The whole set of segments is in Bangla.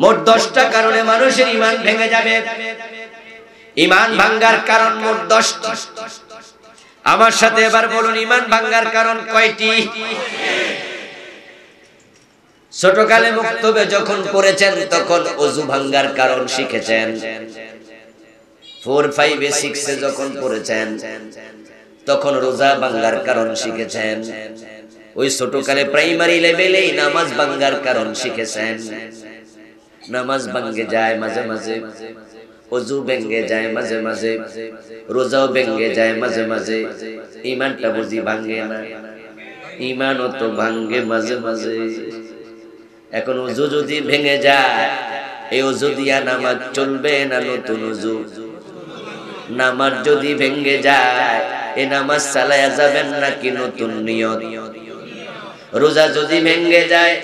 মোট 10টা কারণে মানুষের ঈমান ভেঙে যাবে। ঈমান ভাঙার কারণ মোট 10টি। আমার সাথে এবার বলুন, ঈমান ভাঙার কারণ কয়টি? ছোটকালে মুক্তবে যখন পড়েছেন তখন ওযু ভাঙার কারণ শিখেছেন, 4 5 6 এ যখন পড়েছেন তখন রোজা ভাঙার কারণ শিখেছেন, ওই ছোটকালে প্রাইমারি লেভেলেই নামাজ ভাঙার কারণ শিখেছেন। নামাজ ভাঙে যায় মাঝে মাঝে, ওযু ভেঙে যায় মাঝে মাঝে, রোজাও ভেঙে যায় মাঝে মাঝে, ঈমানটা বুঝি ভাঙে না? ঈমানও তো ভাঙে মাঝে মাঝে। এখন ওযু যদি ভেঙে যায়, এই ওযু দিয়া নামাজ চলবে না নতুন ওযু? নামাজ যদি ভেঙে যায়, এই নামাজ চালায়া যাবেন নাকি নতুন নিয়ত? রোজা যদি ভেঙে যায়,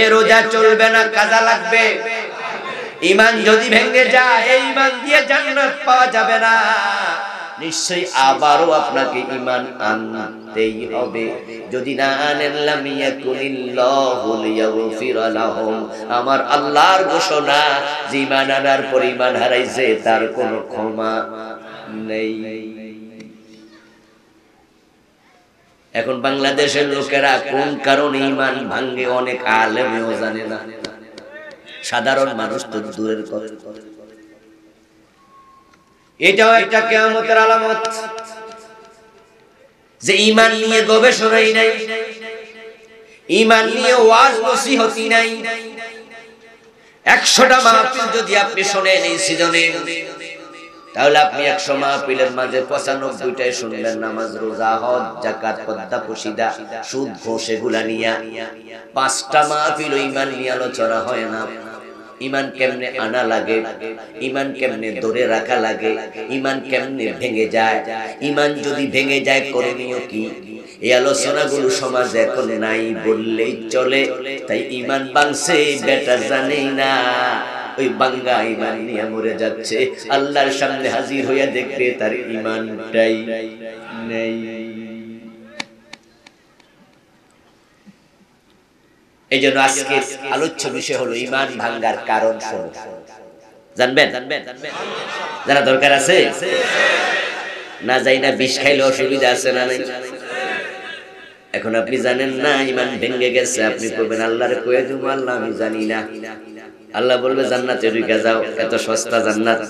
এ রোজা চলবে না, কাজা লাগবে। ঈমান যদি ভেঙে যায়, এই ঈমান দিয়ে জান্নাত পাওয়া যাবে না। নিশ্চয়ই আবারও আপনাকে ঈমান আনতেই হবে। যদি না আনেন, লাম ইয়াকুনিল্লাহু লিয়াগফিরা লাহুম, আমার আল্লাহর ঘোষণা, যে ঈমান আনার পর ঈমান হারাইছে তার কোনো ক্ষমা নেই। এখন বাংলাদেশের লোকেরা কোন কারণে ঈমান ভাঙে অনেক আলেমও জানে না, সাধারণ মানুষ তো দূরের কথা। এটাও একটা কিয়ামতের আলামত যে ঈমান নিয়ে গবেষণাই নাই, ঈমান নিয়ে ওয়াজ নসিহতই নাই। 100টা মাহফিল যদি আপনি শোনেন এই সিজনে, তাহলে আপনি 100 মাহফিলের মাঝে 95টায় শুনবেন নামাজ, রোজা, হজ, যাকাত, পর্দা, পশিদা, সুদ, ঘুষ, এগুলা নিয়া। 5টা মাহফিল ঈমান নিয়ে আলোচনা হয় না। ঈমান কেমনে আনা লাগে, ঈমান কেমনে ধরে রাখা লাগে, ঈমান কেমনে ভেঙে যায়, ঈমান যদি ভেঙে যায় করণীয় কি, এই আলোচনাগুলো সমাজে এখন নাই বললেই চলে। তাই ঈমান ভাঙছে বেটা জানেই না, ওই বাঙ্গা ঈমান নিয়ে মরে যাচ্ছে, আল্লাহর সামনে হাজির হইয়া দেখবে তার ঈমানটাই নেই। এইজন্য আজকে আলোচ্য বিষয় হলো ঈমান ভাঙার কারণ সমূহ জানবেন। যারা দরকার আছে না, যাই না বিষ খাইলে অসুবিধা আছে না? নাই। এখন আপনি জানেন না ঈমান ভেঙে গেছে, আপনি বলবেন আল্লাহরে কয়ে দিব, আল্লাহ আমি জানি না। আল্লাহ বলবে জান্নাতে ঢুকে যাও, এত সস্তা জান্নাত।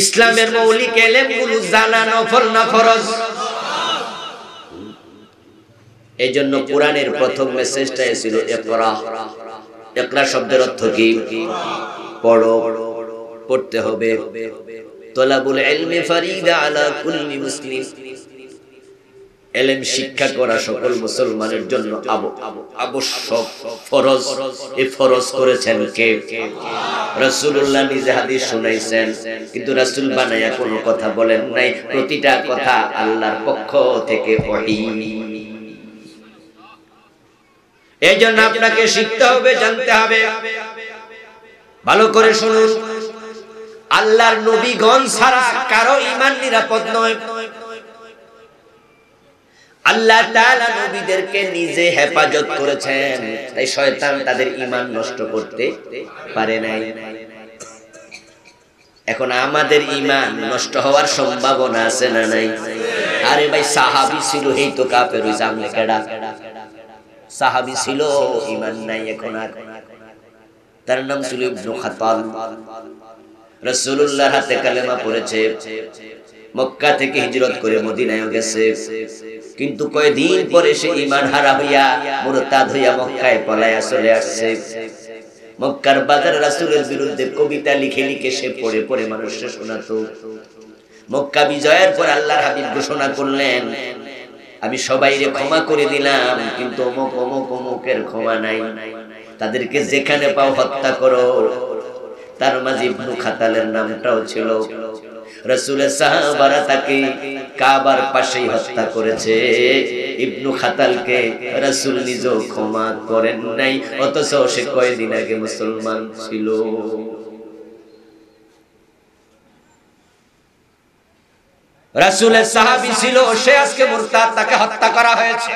ইসলামের মৌলিক এলেমগুলো জানা নফল না ফরজ? এইজন্য কোরআনের প্রথম মেসেজটা এসেছিল ইকরা। ইকরা শব্দের অর্থ কি? পড়ো, পড়তে হবে। তালাবুল ইলমি ফরিদা আলা কুল্লি মুসলিম, এলেম শিক্ষা করা সকল মুসলমানের জন্য আবশ্যক, ফরজ। এই ফরজ করেছেন কে? রাসূলুল্লাহ নিজে হাদিস শুনাইছেন, কিন্তু রাসূল বানায়া কোনো কথা বলেন নাই। প্রতিটা কথা আল্লাহর পক্ষ থেকে ওহী। এইজন্য আপনাকে শিখতে হবে, জানতে হবে। ভালো করে শুনুন, আল্লাহর নবীগণ ছাড়া কারো ঈমান নিরাপদ নয়। আল্লাহ তাআলা নবীদেরকে নিজে হেফাজত করেছেন, তাই শয়তান তাদের ঈমান নষ্ট করতে পারে নাই। এখন আমাদের ঈমান নষ্ট হওয়ার সম্ভাবনা আছে না নাই? আরে ভাই, সাহাবী ছিল, এই তো কাফের হইছে। আমরা কেডা? সাহাবী ছিল, ঈমান নাই এখন আর। তার নাম ছিল ইবনে খাতাল। রাসূলুল্লাহর হাতে কালেমা পড়েছে, মক্কা থেকে হিজরত করে মদিনায় গেছে, কিন্তু কয়েকদিন পরে সে ঈমান হারা হইয়া মুরতাদ হইয়া মক্কায় পলায়া চলে আসছে। মক্কার বাজারে রাসূলের বিরুদ্ধে কবিতা লিখে লিখে সে পড়ে পড়ে মানুষকে শোনাতো। মক্কা বিজয়ের পর আল্লাহর হাবিব ঘোষণা করলেন, আমি সবাইকে ক্ষমা করে দিলাম, কিন্তু অমুক অমুক অমুকের ক্ষমা নাই, তাদেরকে যেখানে পাও হত্যা করো। তার মাঝে ইবনে খাতালের নামটাও ছিল। রাসূলের সাহাবারা তাকে কাবার পাশেই হত্যা করেছে। ইবনে খাতালকে রাসূল নিজেও ক্ষমা করেন নাই, অথচ সে কয়েকদিন আগে মুসলমান ছিল। রাসূলের সাহাবী ছিল, সে আজকে মুরতাদ, তাকে হত্যা করা হয়েছে।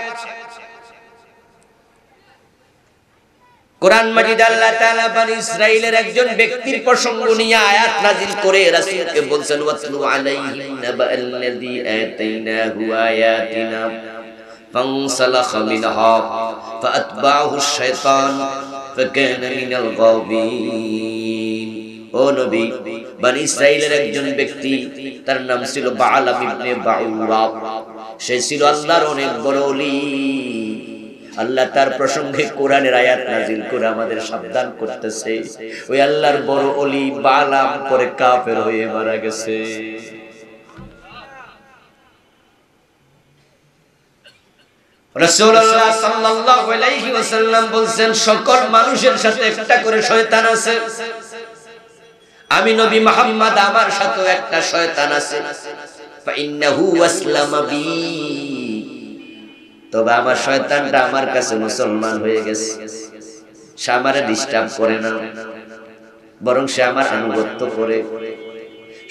কোরআন মাজিদ আল্লাহ তাআলা বনি ইসরাঈলের একজন ব্যক্তির প্রসঙ্গ নিয়ে আয়াত নাযিল করে রাসূলকে বলেন ওয়াতলু আলাইহিম নাবাআল্লাযী আতাইনাহু আয়াতিনা ফানসালাখা মিনহা ফাতবাআহু আশ-শাইতান ফাকানা মিনাল গাওবিন। ও নবী, বনি ইসরাঈলের একজন ব্যক্তি, তার নাম ছিল বালাম ইবনে বাউরা। সে ছিল আল্লাহর অনেক বড় ওলি। আল্লাহ তার প্রসঙ্গে কোরআনের আয়াত নাযিল করে আমাদের সাবধান করতেছে। ওই আল্লাহর বড় ওলি বালাম পরে কাফের হয়ে মারা গেছে। রাসূলুল্লাহ সাল্লাল্লাহু আলাইহি ওয়াসাল্লাম বলেন, সকল মানুষের সাথে একটা করে শয়তান আছে। আমি নবী মুহাম্মদ, আমার সাথে একটা শয়তান আছে। ফাইন্নাহু আসলামা বি, তবে আমার শয়তানটা আমার কাছে মুসলমান হয়ে গেছে। সে আমারে ডিস্টার্ব করে না, বরং সে আমার আনুগত্য করে।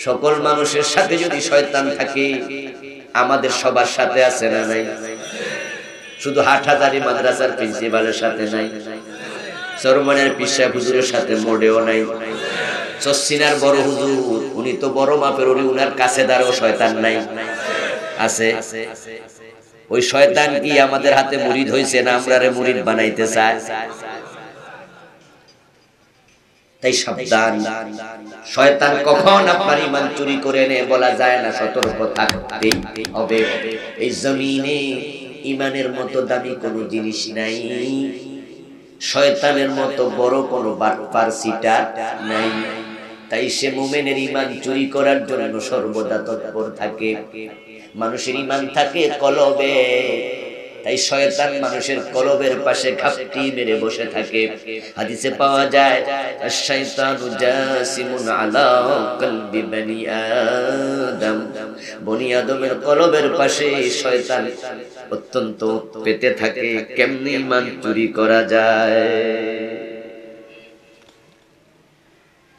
সকল মানুষের সাথে যদি শয়তান থাকে, আমাদের সবার সাথে আছে না নাই? শুধু হাটহাজারী মাদ্রাসার প্রিন্সিপালের সাথে নাই, চরমনের পিশা হুজুরের সাথে মোড়েও নাই, চসিনার বড় হুজুর উনি তো বড় মাপের, উনার কাছে দাঁড়াও শয়তান নাই। আছে? ওই শয়তান কি আমাদের হাতে মুরিদ হইছে না আমরারে মুরিদ বানাইতে চায়? তাই সাবধান, শয়তান কখন আপনার ঈমান চুরি করে নে বলা যায় না, সতর্ক থাকতেই হবে। এই জমিনে ঈমানের মতো দামি কোনো জিনিস নাই, শয়তানের মতো বড় কোনো বাটপার সিটার নাই। তাই সে মুমিনের ঈমান চুরি করার জন্য সর্বদা তৎপর থাকে। মানুষের ঈমান থাকে কলবে, তাই শয়তান মানুষের কলবের পাশে ঘাপটি মেরে বসে থাকে। হাদিসে পাওয়া যায়, আশ-শাইতানু জাসিমুন আলা কলবি বনি আদম, বনি আদমের কলবের পাশে শয়তান অত্যন্ত পেতে থাকে। কেমনি ঈমান চুরি করা যায়?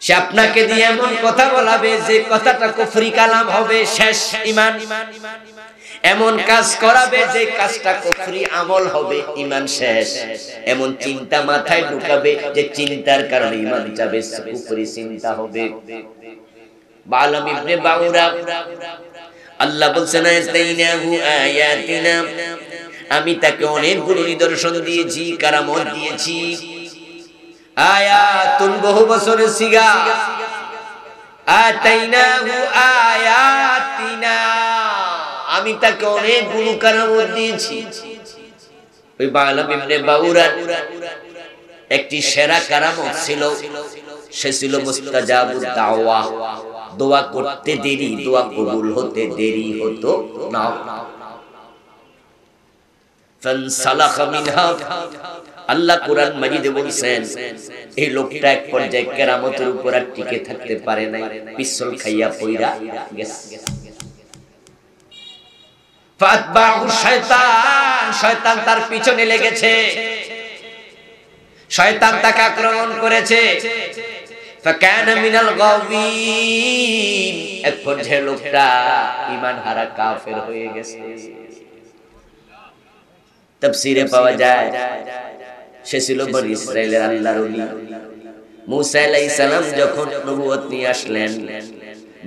সে আপনাকে দিয়ে এমন কথা বলাবে যে কথাটা কুফরি কালাম হবে, শেষ ঈমান। এমন কাজ করাবে যে কাজটা কুফরি আমল হবে, ঈমান শেষ। এমন চিন্তা মাথায় ঢুকাবে যে চিন্তার কারণে ঈমান যাবে, কুফরি চিন্তা হবে। বালাম ইবনে বাউরা, আল্লাহ বলেন আতাইনাহু আয়াতিনা, আমি তাকে অনেকগুলো নিদর্শন দিয়েছি, কারামত দিয়েছি। আয়াতুন বহু বছরের সিগা, আতাইনাহু আয়াতিনা, আমি তাকে অনেকগুলো কারামত দিয়েছি। ওই বালাম ইবনে বাউরা একটি সেরা কারামত ছিল, সে ছিল মুস্তাজাবুদ দাওয়া। দোয়া করতে দেরি, দোয়া কবুল হতে দেরি হতো না। ফানসালাখা মিনহা, আল্লাহ কোরআন মাজিদে বলেন এই লোকটা এক পর্যায়ে কেরামতের উপর আর টিকে থাকতে পারে নাই, পিছল খাইয়া পইরা গেছে। ফাতবাহু শয়তান, শয়তান তার পিছনে লেগেছে, শয়তান তাকে আক্রমণ করেছে। ফাকানা মিনাল গাওবিন, এক পর্যায়ে লোকটা ঈমান হারা কাফের হয়ে গেছে। তাফসীরে পাওয়া যায় সে ছিল বনি ইসরাঈলের আল্লাহর ওলি। মূসা আলাইহিস সালাম যখন নবুয়ত নিয়ে আসলেন,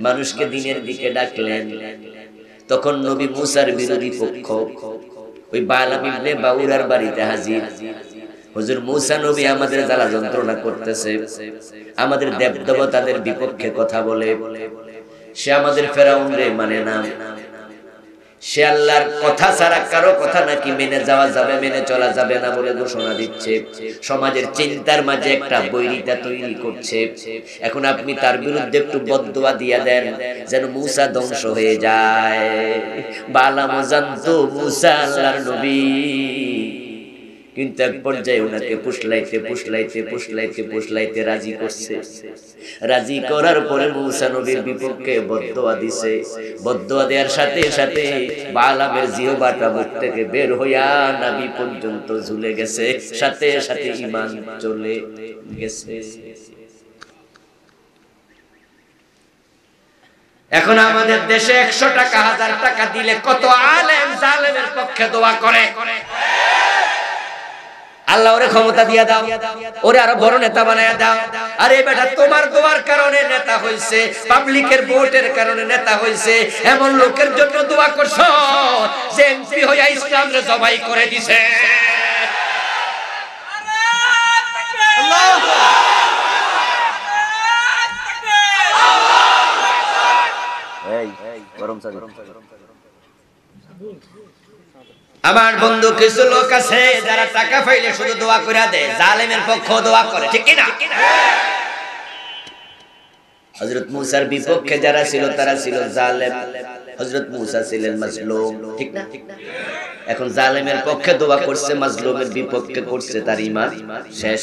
মানুষকে দ্বীনের দিকে ডাকলেন, তখন নবী মূসার বিরোধী পক্ষ ওই বালাম ইবনে বাউরার বাড়িতে হাজির। হুজুর, মূসা নবী আমাদের জ্বালা যন্ত্রণা করতেছে, আমাদের দেবদেবতাদের বিপক্ষে কথা বলে, সে আমাদের ফেরাউনরে মানে না, সে আল্লাহর কথা ছাড়া কারো কথা নাকি মেনে যাওয়া যাবে, মেনে চলা যাবে না বলে ঘোষণা দিচ্ছে। সমাজের চিন্তার মাঝে একটা বৈরিতা তৈরি করছে। এখন আপনি তার বিরুদ্ধে একটু বদদোয়া দিয়ে দেন যেন মূসা ধ্বংস হয়ে যায়। বালাম জানতো মূসা আল্লাহর নবী, কিন্তু এক পর্যায়ে ওনাকে পুষলাইতে পুষলাইতে পুষলাইতে পুষলাইতে রাজি করছে। রাজি করার পরে মূসা নবীর বিপক্ষে বদদোয়া দিছে। বদদোয়া দেওয়ার সাথে সাথে বালামের জিহ্বাটা মুখ থেকে বের হইয়া নাভি পর্যন্ত ঝুলে গেছে, সাথে সাথে ঈমান চলে গেছে। এখন আমাদের দেশে 100 টাকা 1000 টাকা দিলে কত আলেম জালেমের পক্ষে দোয়া করে। আল্লাহ ওরে ক্ষমতা দিয়া দাও, ওরে আরো বড় নেতা বানায়া দাও। আরে বেটা তোমার দোয়ার কারণে নেতা হইছে, পাবলিকের ভোটের কারণে নেতা হইছে। এমন লোকের জন্য দোয়া করছো যে এমপি হইয়া ইসলামরে জবাই করে দিছে। আমার বন্ধু কিছু লোক আছে যারা টাকা পাইলে শুধু দোয়া করে দেয়, জালেমের পক্ষ দোয়া করে, ঠিক কিনা? হযরত মুসার বিপক্ষে যারা ছিল তারা ছিল জালেম, হযরত মুসা ছিলেন মাজলুম, ঠিক না? এখন জালেমের পক্ষে দোয়া করছে, মাজলুমের বিপক্ষে করছে, তার ঈমান শেষ।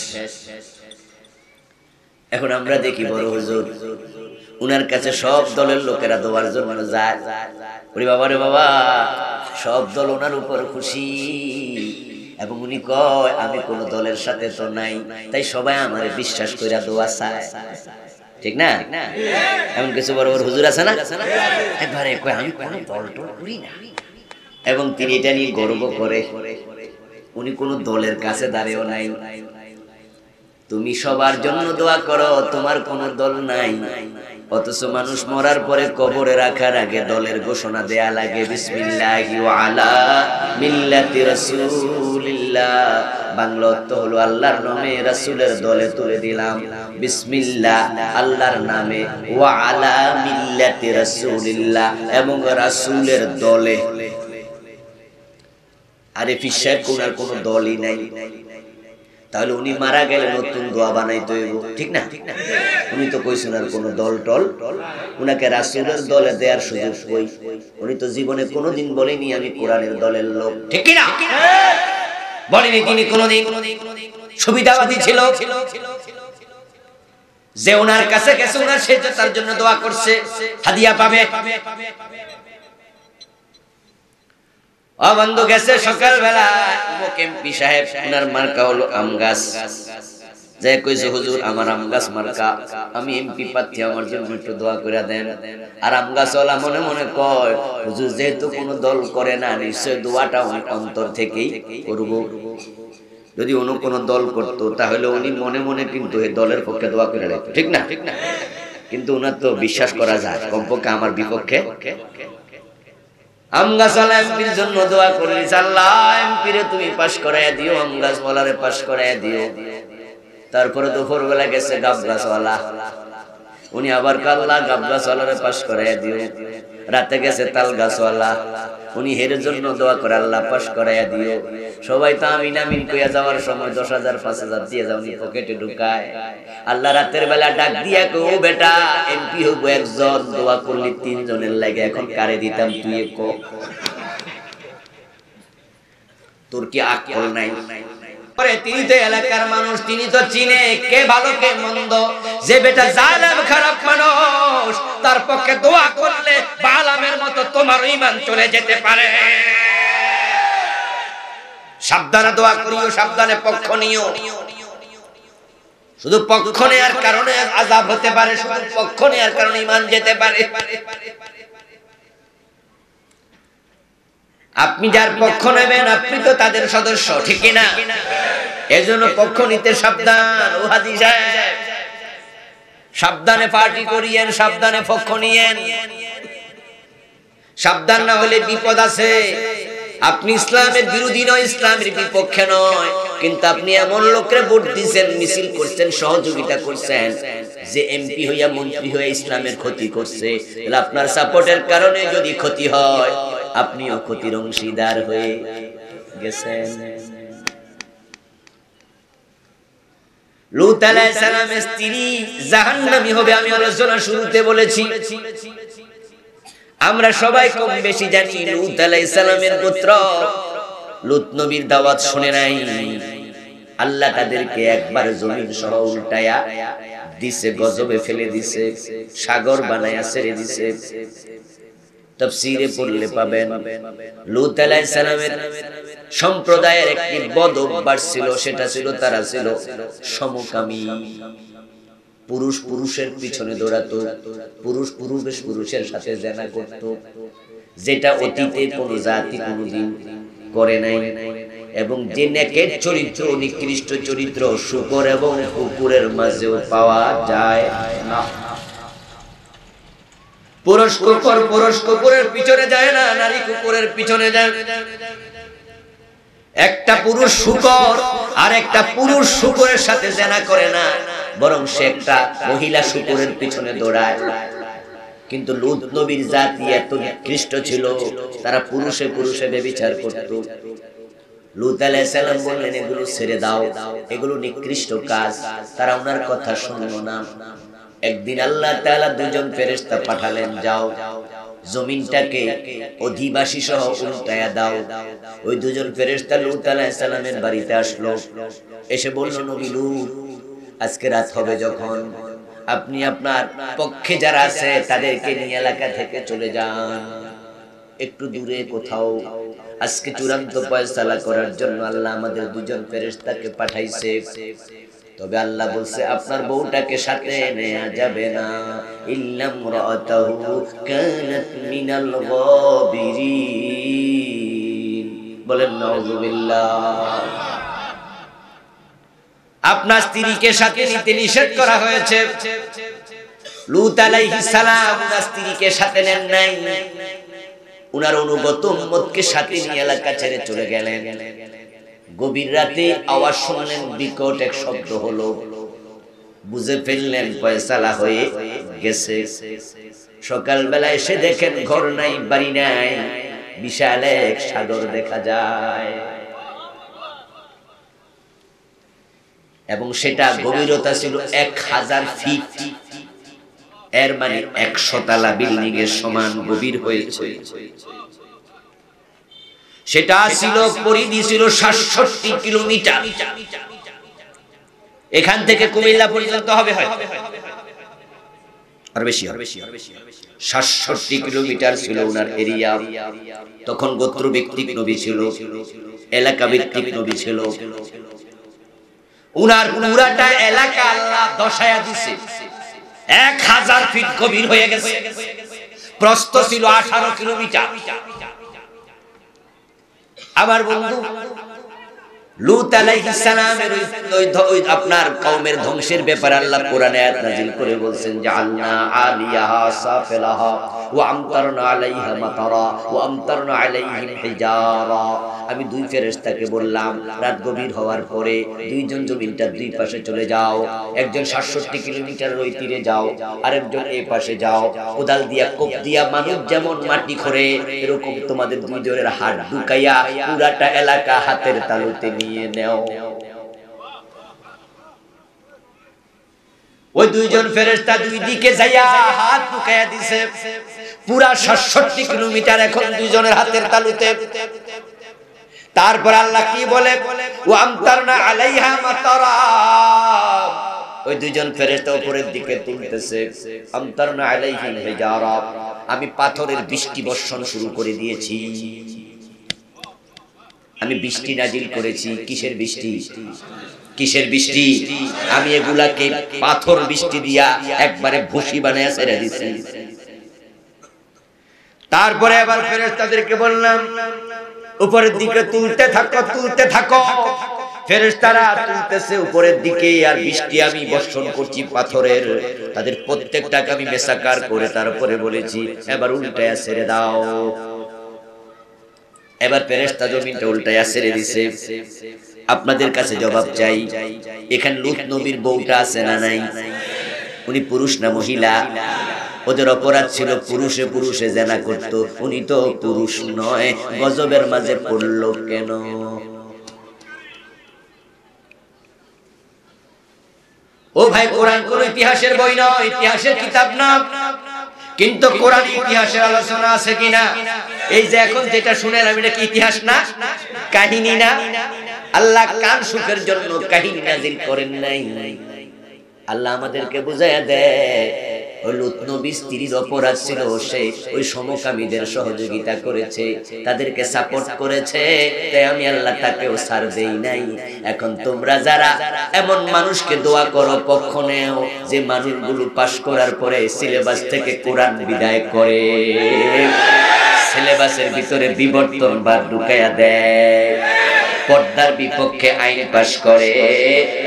এখন আমরা দেখি বড় হুজুর উনার কাছে সব দলের লোকেরা দোয়ার জন্য যায়। ওরে বাবা রে বাবা, সব দল ওনার উপর খুশি এবং উনি কয় আমি কোন দলের সাথে তো নাই, তাই সবাই আমারে বিশ্বাস করে দোয়া চায়, ঠিক না? এমন কিছু বড় বড় হুজুর আছে না, একবারে কয় আমি কোন দল টল করি না, এবং তিনি এটা নিয়ে গর্ব করে। উনি কোন দলের কাছে দাঁড়িয়েও নাই। তুমি সবার জন্য দোয়া করো, তোমার কোন দল নাই, অথচ মানুষ মরার পরে কবরে রাখার আগে দলের ঘোষণা দেয়া লাগে, বিসমিল্লাহি ওয়া আলা মিল্লাতি রাসূলিল্লাহ। বাংলা অর্থ হলো আল্লাহর নামে রাসূলের দলে তুলে দিলাম, বিসমিল্লাহ আল্লাহর নামে, ওয়া আলা মিল্লাতি রাসূলিল্লাহ এবং রাসূলের দলে। আরে পীর সাহেব কোনার কোন দলই নাই, তাহলে উনি মারা গেলে নতুন দোয়া বানাইতে হইব, ঠিক না? উনি তো কইছেন আর কোন দল টল, উনাকে রাসূলের দলে দেয়ার সুযোগ কই? উনি তো জীবনে কোনোদিন বলেনি আমি কোরআনের দলের লোক, ঠিক কি না? বলেনি তিনি কোনোদিন। সুবিধাবাদী ছিল যে ওনার কাছে গেছে, ওনার সে তার জন্য দোয়া করছে, হাদিয়া পাবে। বন্ধু গেছে সকালবেলা, এমপি সাহেব উনার মার্কা হলো আম গাছ, যে কইছে হুজুর আমার আম গাছ মার্কা, আমি এমপি প্রার্থী, আমার জন্য একটু দোয়া করে দেন। আর আম গাছওয়ালা মনে মনে কয় হুজুর যেহেতু কোনো দল করে না, নিশ্চয় দোয়াটা অন্তর থেকেই করব। যদি অন্য কোনো দল করতো তাহলে উনি মনে মনে কিন্তু এই দলের পক্ষে দোয়া করে রাখতো, ঠিক না? কিন্তু উনার তো বিশ্বাস করা যায়, কমপক্ষে আমার বিপক্ষে। আম গাছওয়ালা এমপির জন্য দোয়া করলি, আল্লাহ এমপিরে তুমি পাশ করাইয়া দিও, আম গাছওয়ালারে পাশ করাইয়া দিও। তারপরে দুপুর বেলা গেছে গাব গাছওয়ালা, উনি আবার আল্লাহ গাব গাছওয়ালারে পাশ করাইয়া দিও। রাতে গেছে তাল গাছওয়ালা, উনি হের জন্য দোয়া করে আল্লাহ পাশ করাইয়া দিও। সবাই তো আমিন আমিন কইয়া যাওয়ার সময় 10,000 5,000 দিয়ে যাও, উনি পকেটে ঢুকায়। আল্লাহ রাতের বেলা ডাক দিয়া কও বেটা এমপি হব একজন, দোয়া করলি 3 জনের লাগে, এখন কারে দিতাম তুই কো? তোর কি আকল নাই? তিনি তো এলাকার মানুষ, তিনি তো চিনে কে ভালো কে মন্দ। যে বেটা জালেম খারাপ মানুষ তার পক্ষে দোয়া করলে বালামের মতো তোমার ঈমান চলে যেতে পারে। সাবধানে দোয়া করিও, সাবধানে পক্ষ নিও। শুধু পক্ষ নেয়ার কারণে আযাব হতে পারে, শুধু পক্ষ নেয়ার কারণে ঈমান যেতে পারে। আপনি যার পক্ষ নেবেন আপনি তো তাদের সদস্য, ঠিক না? এজন্য পক্ষ নিতে সাবধান। ও হাজি সাহেব, সাবধানে পার্টি করিয়েন, সাবধানে পক্ষ নিয়েন, সাবধান না হলে বিপদ আছে। আপনি ইসলামের বিরোধী নয়, ইসলামের বিপক্ষে নয়, কিন্তু আপনি এমন লোকরে ভোট দিয়েছেন, মিছিল করছেন, সহযোগিতা করছেন যে এমপি হইয়া মন্ত্রী হয়ে ইসলামের ক্ষতি করছে। তাহলে আপনার সাপোর্টের কারণে যদি ক্ষতি হয়, আপনিও ক্ষতির অংশীদার হয়ে গেছেন। লূত আলাইহিস সালামের স্ত্রী জাহান্নামী হবে, আমি আলোচনা শুরুতে বলেছি। আমরা সবাই কম বেশি জানি লূত আলাইহিস সালামের গোত্র। লূত নবীর দাওয়াত শুনে নাই, আল্লাহ তাদেরকে একবার জমিন সহ উল্টায়া দিছে, গজবে ফেলে দিছে, সাগর বানায়া ছেড়ে দিছে। তাফসীরে পড়লে পাবেন লূত আলাইহিস সালামের সম্প্রদায়ের একটি বদ অভ্যাস ছিল, সেটা ছিল তারা ছিল সমকামী। পুরুষ পুরুষের পিছনে দৌড়াতো, পুরুষ পুরুষের সাথে জেনা করত, যেটা অতীতে কোনো জাতি কোনোদিন করে নাই। এবং যে নেকের চরিত্র নিকৃষ্ট চরিত্র শুকর এবং কুকুরের মাঝেও পাওয়া যায় না। পুরুষ কুকুর পুরুষ কুকুরের পিছনে যায় না, নারী কুকুরের পিছনে যায়। একটা পুরুষ শুকর আর একটা পুরুষ শুকরের সাথে জেনা করে না, বরং সে একটা মহিলা শুকরের পিছনে দৌড়ায়। কিন্তু লূত নবীর জাতি এত নিকৃষ্ট ছিল, তারা পুরুষে পুরুষে ব্যভিচার করত। লূত আলাইহিস সালাম বললেন, এগুলো ছেড়ে দাও, এগুলো নিকৃষ্ট কাজ। তারা ওনার কথা শুনলো না। একদিন আল্লাহ তাআলা দুজন ফেরেশতা পাঠালেন, যাও জমিনটাকে অধিবাসী সহ উল্টায়া দাও। ওই দুজন ফেরেশতা লূত আলাইহিস সালামের বাড়িতে আসলো। এসে বলল, নবী লূত, আজকে রাত হবে যখন আপনি আপনার পক্ষে যারা আছে তাদেরকে নিয়ে এলাকা থেকে চলে যান, একটু দূরে কোথাও। আজকে চূড়ান্ত ফয়সালা করার জন্য আল্লাহ আমাদের দুজন ফেরেশতাকে পাঠাইছে। তবে আল্লাহ বলছে, আপনার বউটাকে সাথে নেওয়া যাবে না। ইল্লা ইমরাতাহু কানাত মিনাল গাবিরিন। বলেন নাউযুবিল্লাহ। আপনার স্ত্রীকে সাথে নিতে নিষেধ করা হয়েছে। লূত আলাইহিস সালাম তার স্ত্রীকে সাথে নেন নাই, উনার অনুগত উম্মতকে সাথে নিয়ে এলাকা ছেড়ে চলে গেলেন। গভীর রাতে আওয়াজ শুনলেন, বিকট এক শব্দ হলো। বুঝে ফেললেন ফয়সালা হয়ে গেছে। সকালবেলা এসে দেখেন ঘর নাই, বাড়ি নাই, বিশাল এক সাগর দেখা যায় এবং সেটা গভীরতা ছিল 1000 ফিট। এর মানে 100 তলা বিল্ডিং এর সমান গভীর হয়েছে। সেটা ছিল পরিধি ছিল 67 কিলোমিটার। এখান থেকে কুমিল্লা পর্যন্ত হবে আর বেশি হবে। 67 কিলোমিটার ছিল ওনার এরিয়া। তখন গোত্র ভিত্তিক নবী ছিল, এলাকা ভিত্তিক নবী ছিল। উনার পুরাটা এলাকা আল্লাহ দশায়া দিয়েছে। 1000 ফিট গভীর হয়ে গেছে। প্রস্থ ছিল 18 কিলোমিটার। আবার বন্ধু, লূত আলাইহিস সালামের আপনার কওমের ধ্বংসের ব্যাপারে আল্লাহ কোরআনে আয়াত নাযিল করে বলছেন, জাআলনা আলিয়াহা সাফিলাহা ওয়া আমতারনা আলাইহা মাতারা ওয়া আমতারনা আলাইহিম হিজারা। আমি দুই ফেরেশতাকে বললাম, রাত গভীর হওয়ার পরে দুইজন জমিনটার দুই পাশে চলে যাও। একজন 67 কিলোমিটার ওই তীরে যাও, আরেকজন এই পাশে যাও। কোদাল দিয়া কোপ দিয়া মানুষ যেমন মাটি খোঁড়ে, এরকম তোমাদের দুই জনের হাত ঢুকাইয়া পুরাটা এলাকা হাতের তালুতে নিয়ে নেও। ওই দুইজন ফেরেশতা দুই দিকে যাইয়া হাত ঢুকাইয়া দিছে। পুরা 67 কিলোমিটার এখন দুইজনের হাতের তালুতে। তারপর আল্লাহ কি বলে, ওয়া আমতারনা আলাইহা মাতারা। ওই দুইজন ফেরেশতা উপরের দিকে তুলতেছে। আমতারনা আলাইহিম হিজারা, আমি পাথরের বৃষ্টি বর্ষণ শুরু করে দিয়েছি। আমি বৃষ্টি নাজিল করেছি। কিসের বৃষ্টি? কিসের বৃষ্টি? আমি এগুলাকে পাথর বৃষ্টি দিয়া একবারে ভুসি বানায়া ছেড়ে দিছি। তারপরে আবার ফেরেশতাদেরকে বললাম, উপরের দিকে তুলতে থাকো, তুলতে থাকো। ফেরেশতারা তুলতেছে উপরের দিকে, আর বৃষ্টি আমি বর্ষণ করছি পাথরের। তাদের প্রত্যেকটাকে আমি মেসাকার করে তারপরে বলেছি, এবার উল্টায়া ছেড়ে দাও। এবার ফেরেশতা জমিনটা উল্টায়া ছেড়ে দিছে। আপনাদের কাছে জবাব চাই, এখানে লূত নবীর বউটা আছে না নাই? উনি পুরুষ না মহিলা? ওদের অপরাধ ছিল পুরুষে পুরুষে জেনা করত। উনি তো পুরুষ নয়, গজবের মাঝে পড়ল কেন? ও ভাই, কোরআন কোন ইতিহাসের বই নয়, ইতিহাসের কিতাব না। কিন্তু কোরআন ইতিহাসের আলোচনা আছে কিনা? এই যে এখন যেটা শুনলাম, এটা কি ইতিহাস না, কাহিনী না? আল্লাহ কার সুখের জন্য কাহিনী নাজিল করেন নাই। আল্লাহ আমাদেরকে বুঝাইয়া দেয়, লূত নবীর স্ত্রীর অপরাধ ছিল সে ওই সমকামীদের সহযোগিতা করেছে, তাদেরকে সাপোর্ট করেছে। তাই আমি আল্লাহ তাকেও ছাড় দেই নাই। এখন তোমরা যারা এমন মানুষকে দোয়া করো, পক্ষ নেও যে মানুষগুলো পাশ করার পরে সিলেবাস থেকে কোরআন বিদায় করে, সিলেবাসের ভিতরে বিবর্তন বা ঢুকাইয়া দেয়। पर्दार विपक्षे आईन पास करे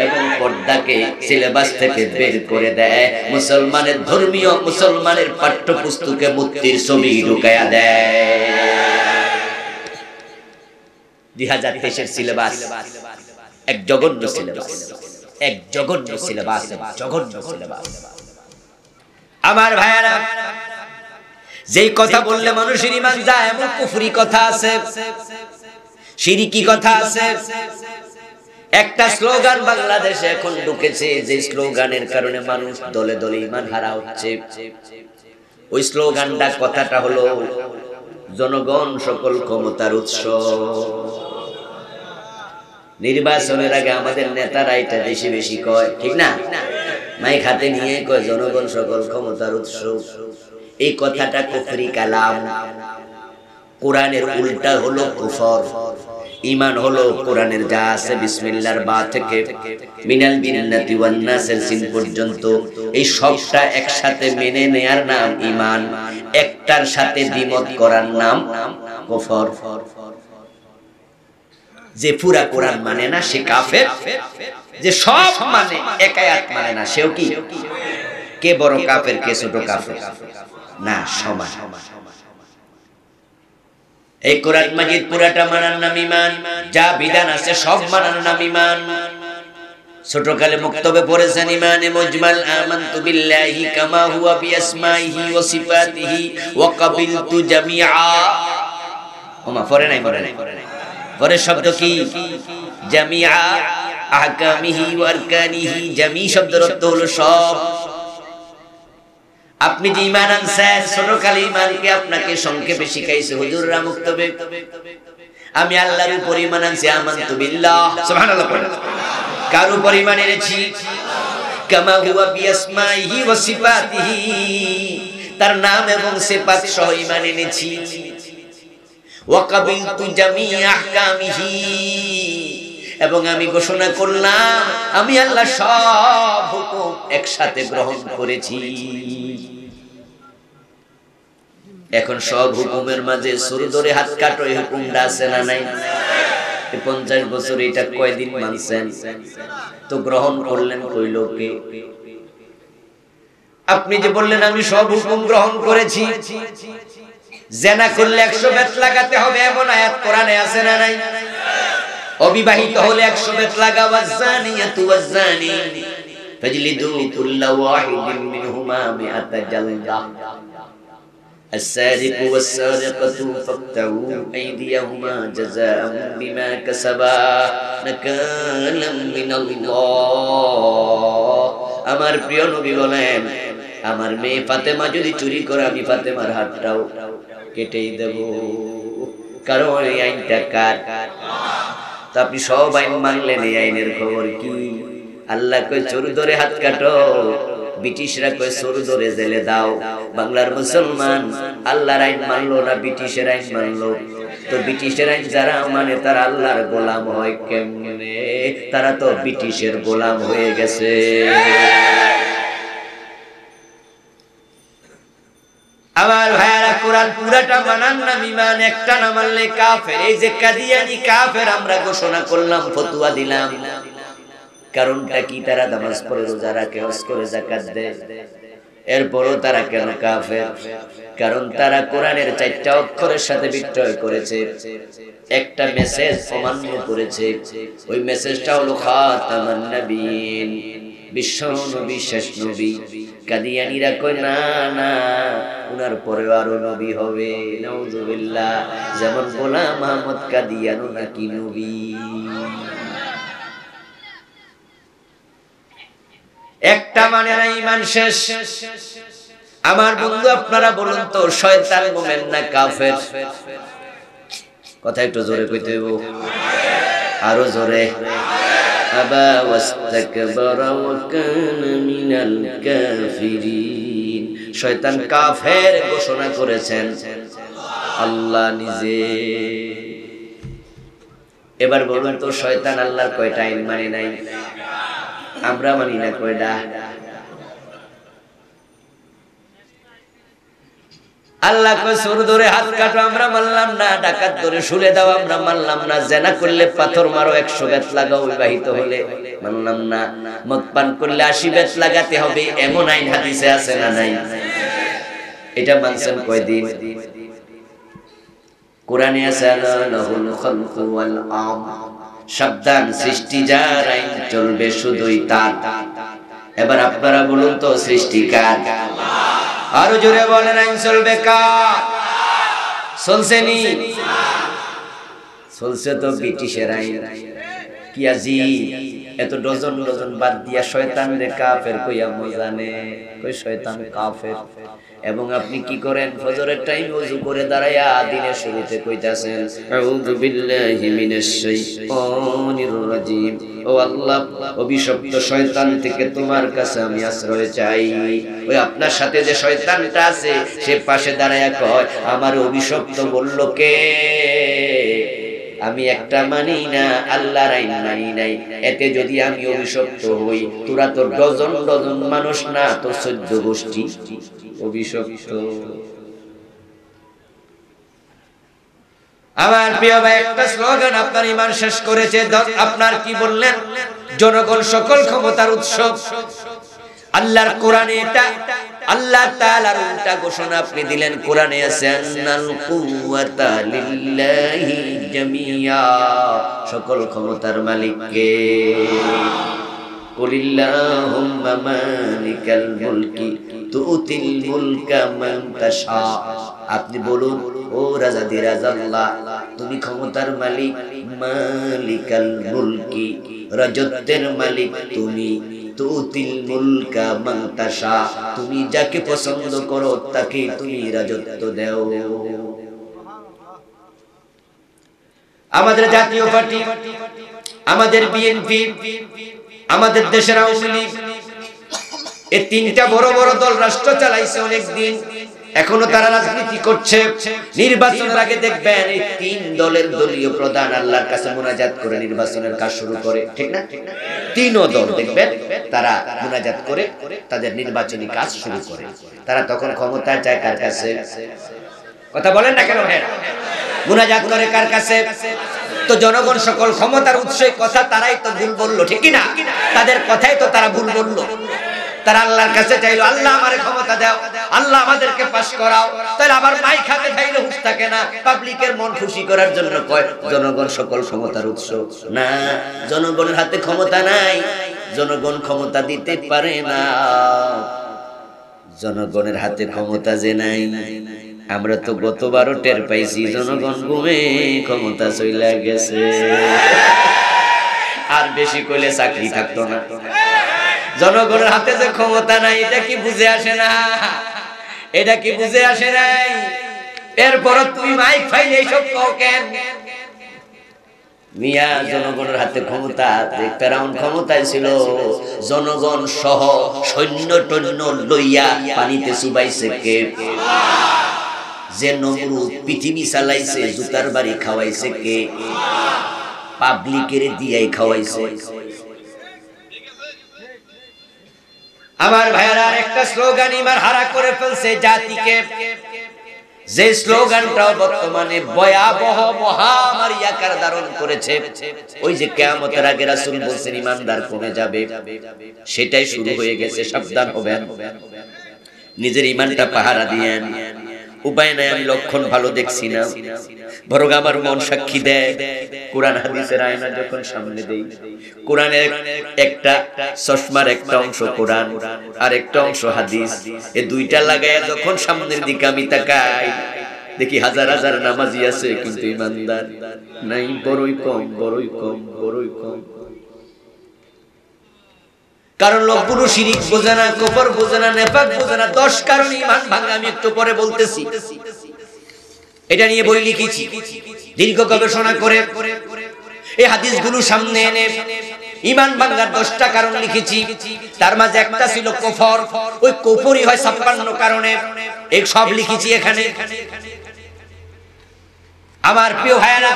एवं पर्दा के सिलेबास থেকে বের করে দেয় মুসলমানের ধর্মীয় মুসলমানের পাঠ্যপুস্তকে মুক্তির ছবি ঢুকায়া দেয় 2023 এর সিলেবাস এক জঘন্য সিলেবাস এক জঘন্য সিলেবাস জঘন্য সিলেবাস আমার ভাইরা যেই কথা বললে মানুষের ঈমান যায় এমন কুফরি কথা আছে শিরকি কথা আছে একটা স্লোগান বাংলাদেশে এখন ঢুকেছে যে স্লোগানের কারণে মানুষ দলে দলে ঈমান হারা হচ্ছে ওই স্লোগানটা কথাটা হলো জনগণ সকল ক্ষমতার উৎস নির্বাচনের আগে আমাদের নেতারা এটা বেশি বেশি কয় ঠিক না মাইক হাতে নিয়ে কয় জনগণ সকল ক্ষমতার উৎস এই কথাটা কুফরি কালাম কোরআনের উল্টা হলো কুফর ঈমান হলো কোরআনের যা আছে বিসমিল্লাহর বা থেকে মিনাল জিন্নাতি ওয়ান নাসের সিন পর্যন্ত এই সবটা একসাথে মেনে নেয়ার নাম ঈমান একটার সাথে দ্বিমত করার নাম কুফর যে পুরা কোরআন মানে না সে কাফের যে সব মানে এক আয়াত মানে না সেও কি কে বড় কাফের কে ছোট কাফের না সমান এই কোরআন মাজিদ পুরাটা মানার নাম ঈমান যা বিধান আছে সব মানার নাম ঈমান ছোটকালে মুক্তবে পড়েছেন ঈমানে মুজমাল আমানতু বিল্লাহি কামা হুয়া বিআসমাইহি ওয়া সিফাতিহি ওয়া কাবিলতু জামিআ ওমা পড়ে নাই পরে শব্দ কি জামিআ আহকামিহি ওয়া আরকানিহি জামি শব্দের অর্থ হলো সব আপনি যে ঈমান আনছেন ছোটকালে ঈমানকে আপনাকে সংক্ষেপে শিখাইছে হুজুররা মুক্তবে আমি আল্লাহর উপর ঈমান আনছি আমানতু বিল্লাহ সুবহানাল্লাহ কার উপর ঈমান এনেছি কামা হুয়া বিআসমাইহি ওয়া সিফাতিহি তার নাম এবং সিফাত সহ ঈমান এনেছি ওয়া কাবিলতু জামিআ আহকামিহি এবং আমি ঘোষণা করলাম আমি আল্লাহ সব হুকুম একসাথে গ্রহণ করেছি এখন সব হুকুমের মাঝে সুর ধরে হাত কাটো এই হুকুমটা আছে না নাই 50 বছর এটা কয়দিন মানছেন তো গ্রহণ করলেন কই লোকে আপনি যে বললেন আমি সব হুকুম গ্রহণ করেছি জেনা করলে 100 বেত লাগাতে হবে এমন আয়াত কোরআনে আছে না নাই অবিবাহিত হলে 100 বেত লাগাও জানিয়াতু ওয়াজানি ফাজলিদু কুল্লা ওয়াহিদিন মিনহুমা মিআতা জালদা السارق والسارقة فاقطعوا أيديهما جزاء بما كسبا نكالا من الله আমার প্রিয় নবী বলেন আমার মেয়ে ফাতেমা যদি চুরি করে আমি ফাতেমার হাতটাও কেটেই দেব কারণ এই আইনটা কার তো আপনি সব আইন মানলেন এই আইনের খবর কি আল্লাহ কয় চোর ধরে হাত কাটো ব্রিটিশরা কয় চোর ধরে জেলে দাও বাংলার মুসলমান আল্লাহর আইন মানলো না ব্রিটিশের আইন মানলো তো ব্রিটিশের আইন যারা মানে তারা আল্লাহর গোলাম হয় কেমনে তারা তো ব্রিটিশের গোলাম হয়ে গেছে আমার ভাইরা কোরআন পুরাটা মানার নাম ঈমান একটা না মানলে কাফের এই যে কাদিয়ানি কাফের আমরা ঘোষণা করলাম ফতোয়া দিলাম কারণটা কি তারা নামাজ পড়ে রোজা রাখে হজ করে যাকাত দেয় এরপরও তারা কেন কাফের কারণ তারা কোরআনের চারটা অক্ষরের সাথে বিক্রয় করেছে একটা মেসেজ অমান্য করেছে ওই মেসেজটা হলো খাতামান নবীন বিশ্ব নবী শেষ নবী কাদিয়ানিরা কয় না না উনার পরেও আরো নবী হবে নাউযুবিল্লাহ যেমন গোলাম আহমদ কাদিয়ানি নাকি নবী একটা মানে না ঈমান শেষ আমার বন্ধু আপনারা বলুন তো শয়তান মুমিন না কাফের কথা একটু জোরে কইতে হইব আরো জোরে আবা ওয়াস্তাকবারা ওয়া কানা মিনাল কাফিরিন শয়তান কাফের ঘোষণা করেছেন আল্লাহ নিজে এবার বলুন তো শয়তান আল্লাহর কয়টা আইন মানে নাই আমরা মানি না কয়টা আল্লাহ কয় সুর ধরে হাত কাটো আমরা মানলাম না, ডাকাত ধরে শুলে দাও আমরা মানলাম না, জেনা করলে পাথর মারো ১০০ বেত লাগাও, বিবাহিত হলে মানলাম না, মদ পান করলে ৮০ বেত লাগাতে হবে, এমন আইন হাদিসে আছে না নাই? এটা মানছেন কয়দিন? কোরআনে আছে আল্লাহুল খালকু ওয়াল আম, শব্দান সৃষ্টি যার আইন চলবে শুধুই তার। এবার আপনারা বলুন তো সৃষ্টি কার? আরো জোরে বলেন আইন চলবে কার? চলছেনি? চলছে তো ব্রিটিশের আইন। কি আজি এত ডজন ডজন বাদ দিয়া শয়তান রে কাফের কইয়া মজানে, কই শয়তান কাফের। এবং আপনি কি করেন? ফজরের টাইম ওযু করে দাঁড়ায়া দিনের শুরুতে কইতাছেন আউযু বিল্লাহি মিনাশ শাইতানির রাজীম, ও আল্লাহ অভিশপ্ত শয়তান থেকে তোমার কাছে আমি আশ্রয় চাই। ওই আপনার সাথে যে শয়তানটা আছে সে পাশে দাঁড়ায়া কয় আমার অভিশপ্ত বলল কে? আমি একটা মানি না, আল্লাহর আইন মানি নাই, এতে যদি আমি অভিশপ্ত হই, তোরা তো ডজন ডজন মানুষ না, তো ১৪ গোষ্ঠী অভিশপ্ত। আমার প্রিয় ভাই, একটা স্লোগান আপনার ইমান শেষ করেছে। আপনার কি বললেন? জনগণ সকল ক্ষমতার উৎস। আল্লাহর কোরআনে এটা, আল্লাহ তাআলার উল্টা ঘোষণা আপনি দিলেন। কোরআনে আছে আনাল কুওয়াতা লিল্লাহি জামিয়া, সকল ক্ষমতার মালিক কে? কুলিল্লাহুম্মা মালিকাল মুলকি তুতিল মুলকা মান তাশা। আপনি বলুন ও রাজা দিরাজ আল্লাহ, তুমি ক্ষমতার মালিক। মালিকাল মুলকি, রাজত্বের মালিক তুমি। তুমি যাকে পছন্দ করো তাকে তুমি রাজত্ব দেও। আমাদের জাতীয় পার্টি, আমাদের বিএনপি, আমাদের দেশের আওয়ামী লীগ, এই তিনটা বড় বড় দল রাষ্ট্র চালাইছে অনেকদিন, এখনো তারা রাজনীতি করছে। নির্বাচনের আগে দেখবেন এই তিন দলের দলীয় প্রধান আল্লাহর কাছে মুনাজাত করে নির্বাচনের কাজ শুরু করে, ঠিক না? তিনও দল দেখবেন তারা মুনাজাত করে তাদের নির্বাচনী কাজ শুরু করে। তারা তখন ক্ষমতা চায় কার কাছে? কথা বলেন না কেন? হ্যাঁ, মুনাজাত করে কার কাছে? তো জনগণ সকল ক্ষমতার উৎস। কথা তারাই তো ভুল বললো, ঠিক না? তাদের কথাই তো তারা ভুল বললো। তারা আল্লাহর কাছে চাইলো আল্লাহ আমারে ক্ষমতা দাও, আল্লাহ আমাদেরকে পাশ করাও। তাহলে আবার মাই খাতে চাইলো হুঁশ থাকে না, পাবলিকের মন খুশি করার জন্য কয় জনগণ সকল ক্ষমতার উৎস। না, জনগণের হাতে ক্ষমতা নাই, জনগণ ক্ষমতা দিতে পারে না। জনগণের হাতে ক্ষমতা যে নাই, আমরা তো গতবারও টের পাইছি, জনগণ ঘুমে ক্ষমতা চলে গেছে। আর বেশি কইলে চাকরি থাকতো না। জনগণের হাতে যে ক্ষমতা নাই, এটা কি বুঝে আসে না? এটা কি বুঝে আসে নাই? এরপর তুমি মাইক ফাইলে এইসব কও কেন? মিয়া, জনগণের হাতে ক্ষমতা। ফেরাউন ক্ষমতায় ছিল, জনগণ সহ সৈন্য টৈন্য লইয়া পানিতে চুবাইছে কে? যে নমরুদ পৃথিবী চালাইছে, জুতার বাড়ি খাওয়াইছে কে? পাবলিকের দিয়াই খাওয়াইছে। আমার ভাইরা, একটা স্লোগান ইমান হারা করে ফেলছে জাতিকে, যে স্লোগানটা বর্তমানে ভয়াবহ মহামারী আকার ধারণ করেছে। ওই যে কিয়ামতের আগে রাসূল বলেছেন ইমানদার কমে যাবে, সেটাই শুরু হয়ে গেছে। সাবধান হবেন, নিজের ইমানটা পাহারা দিয়েন। উপায় নাই, আমি লক্ষণ ভালো দেখছি না, বরং আমার মন সাক্ষী দেয়। কোরআন হাদিসের আয়না যখন সামনে দেই, কোরআনের একটা চশমার একটা অংশ কোরআন আর একটা অংশ হাদিস, এই দুইটা লাগায় যখন সামনের দিকে আমি তাকাই, দেখি হাজার হাজার নামাজি আছে কিন্তু ইমানদার নাই, বড়ই কম, বড়ই কম, বড়ই কম। কারণ লোকগুলো শিরিক বোঝে না, কুফর বোঝে না, নেফাক বোঝে না। ১০ কারণে ঈমান ভাঙে, আমি একটু পরে বলতেছি। এটা নিয়ে বই লিখেছি, দীর্ঘ গবেষণা করে এই হাদিসগুলো সামনে এনে ঈমান ভাঙার ১০টা কারণ লিখেছি। তার মাঝে একটা ছিল কুফর। ওই কুফরই হয় ৫৬ কারণে, এক সব লিখেছি এখানে। আমার প্রিয় ভাইরা,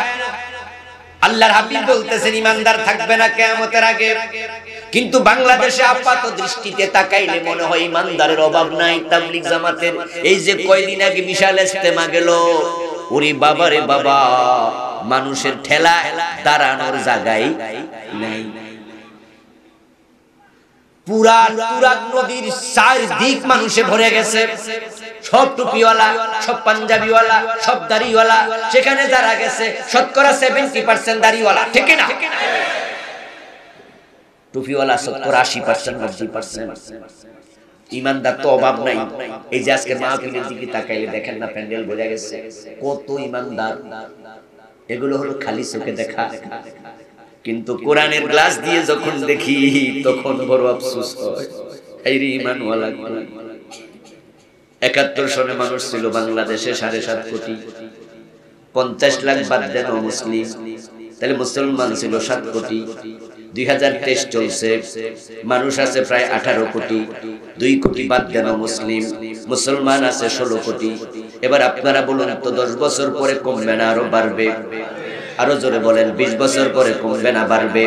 আল্লাহর হাবিব বলতেছেন ইমানদার থাকবে না কিয়ামতের আগে, কিন্তু বাংলাদেশে আপাতত দৃষ্টিতে তাকাইলে মনে হয় ইমানদারের অভাব নাই। তাবলীগ জামাতের এই যে কয়দিন আগে বিশাল ইজতেমা গেল, ওরে বাবা রে বাবা, মানুষের ঠেলা দাঁড়ানোর জায়গায় নাই। পুরা তুরাগ নদীর চারদিক মানুষে ভরে গেছে, সব টুপিওয়ালা, সব পাঞ্জাবিওয়ালা, সব দাড়িওয়ালা। সেখানে যারা গেছে শতকরা 70% দাড়িওয়ালা, ঠিক না? টুপিওয়ালা শতকরা 80%, 90%। ইমানদার তো অভাব নাই। এই যে আজকে মাহফিলের দিকে তাকাইলে দেখেন না, প্যান্ডেল ভরে গেছে, কত ইমানদার। এগুলো হলো খালি চোখে দেখা, কিন্তু কোরআনের গ্লাস দিয়ে যখন দেখি তখন বড় আফসোস হয়। আইরে ঈমানওয়ালা কোরআন। ৭১ সনে মানুষ ছিল বাংলাদেশে ৭.৫ কোটি, ৫০ লাখ বাদ দেন মুসলিম, তাহলে মুসলমান ছিল ৭ কোটি। ২০২৩ চলছে, মানুষ আছে প্রায় ১৮ কোটি, ২ কোটি বাদ দেন মুসলিম, মুসলমান আছে ১৬ কোটি। এবার আপনারা বলুন তো, ১০ বছর পরে কমবে না আরো বাড়বে? আরো জোরে বলেন, ২০ বছর পরে কমবে না বাড়বে?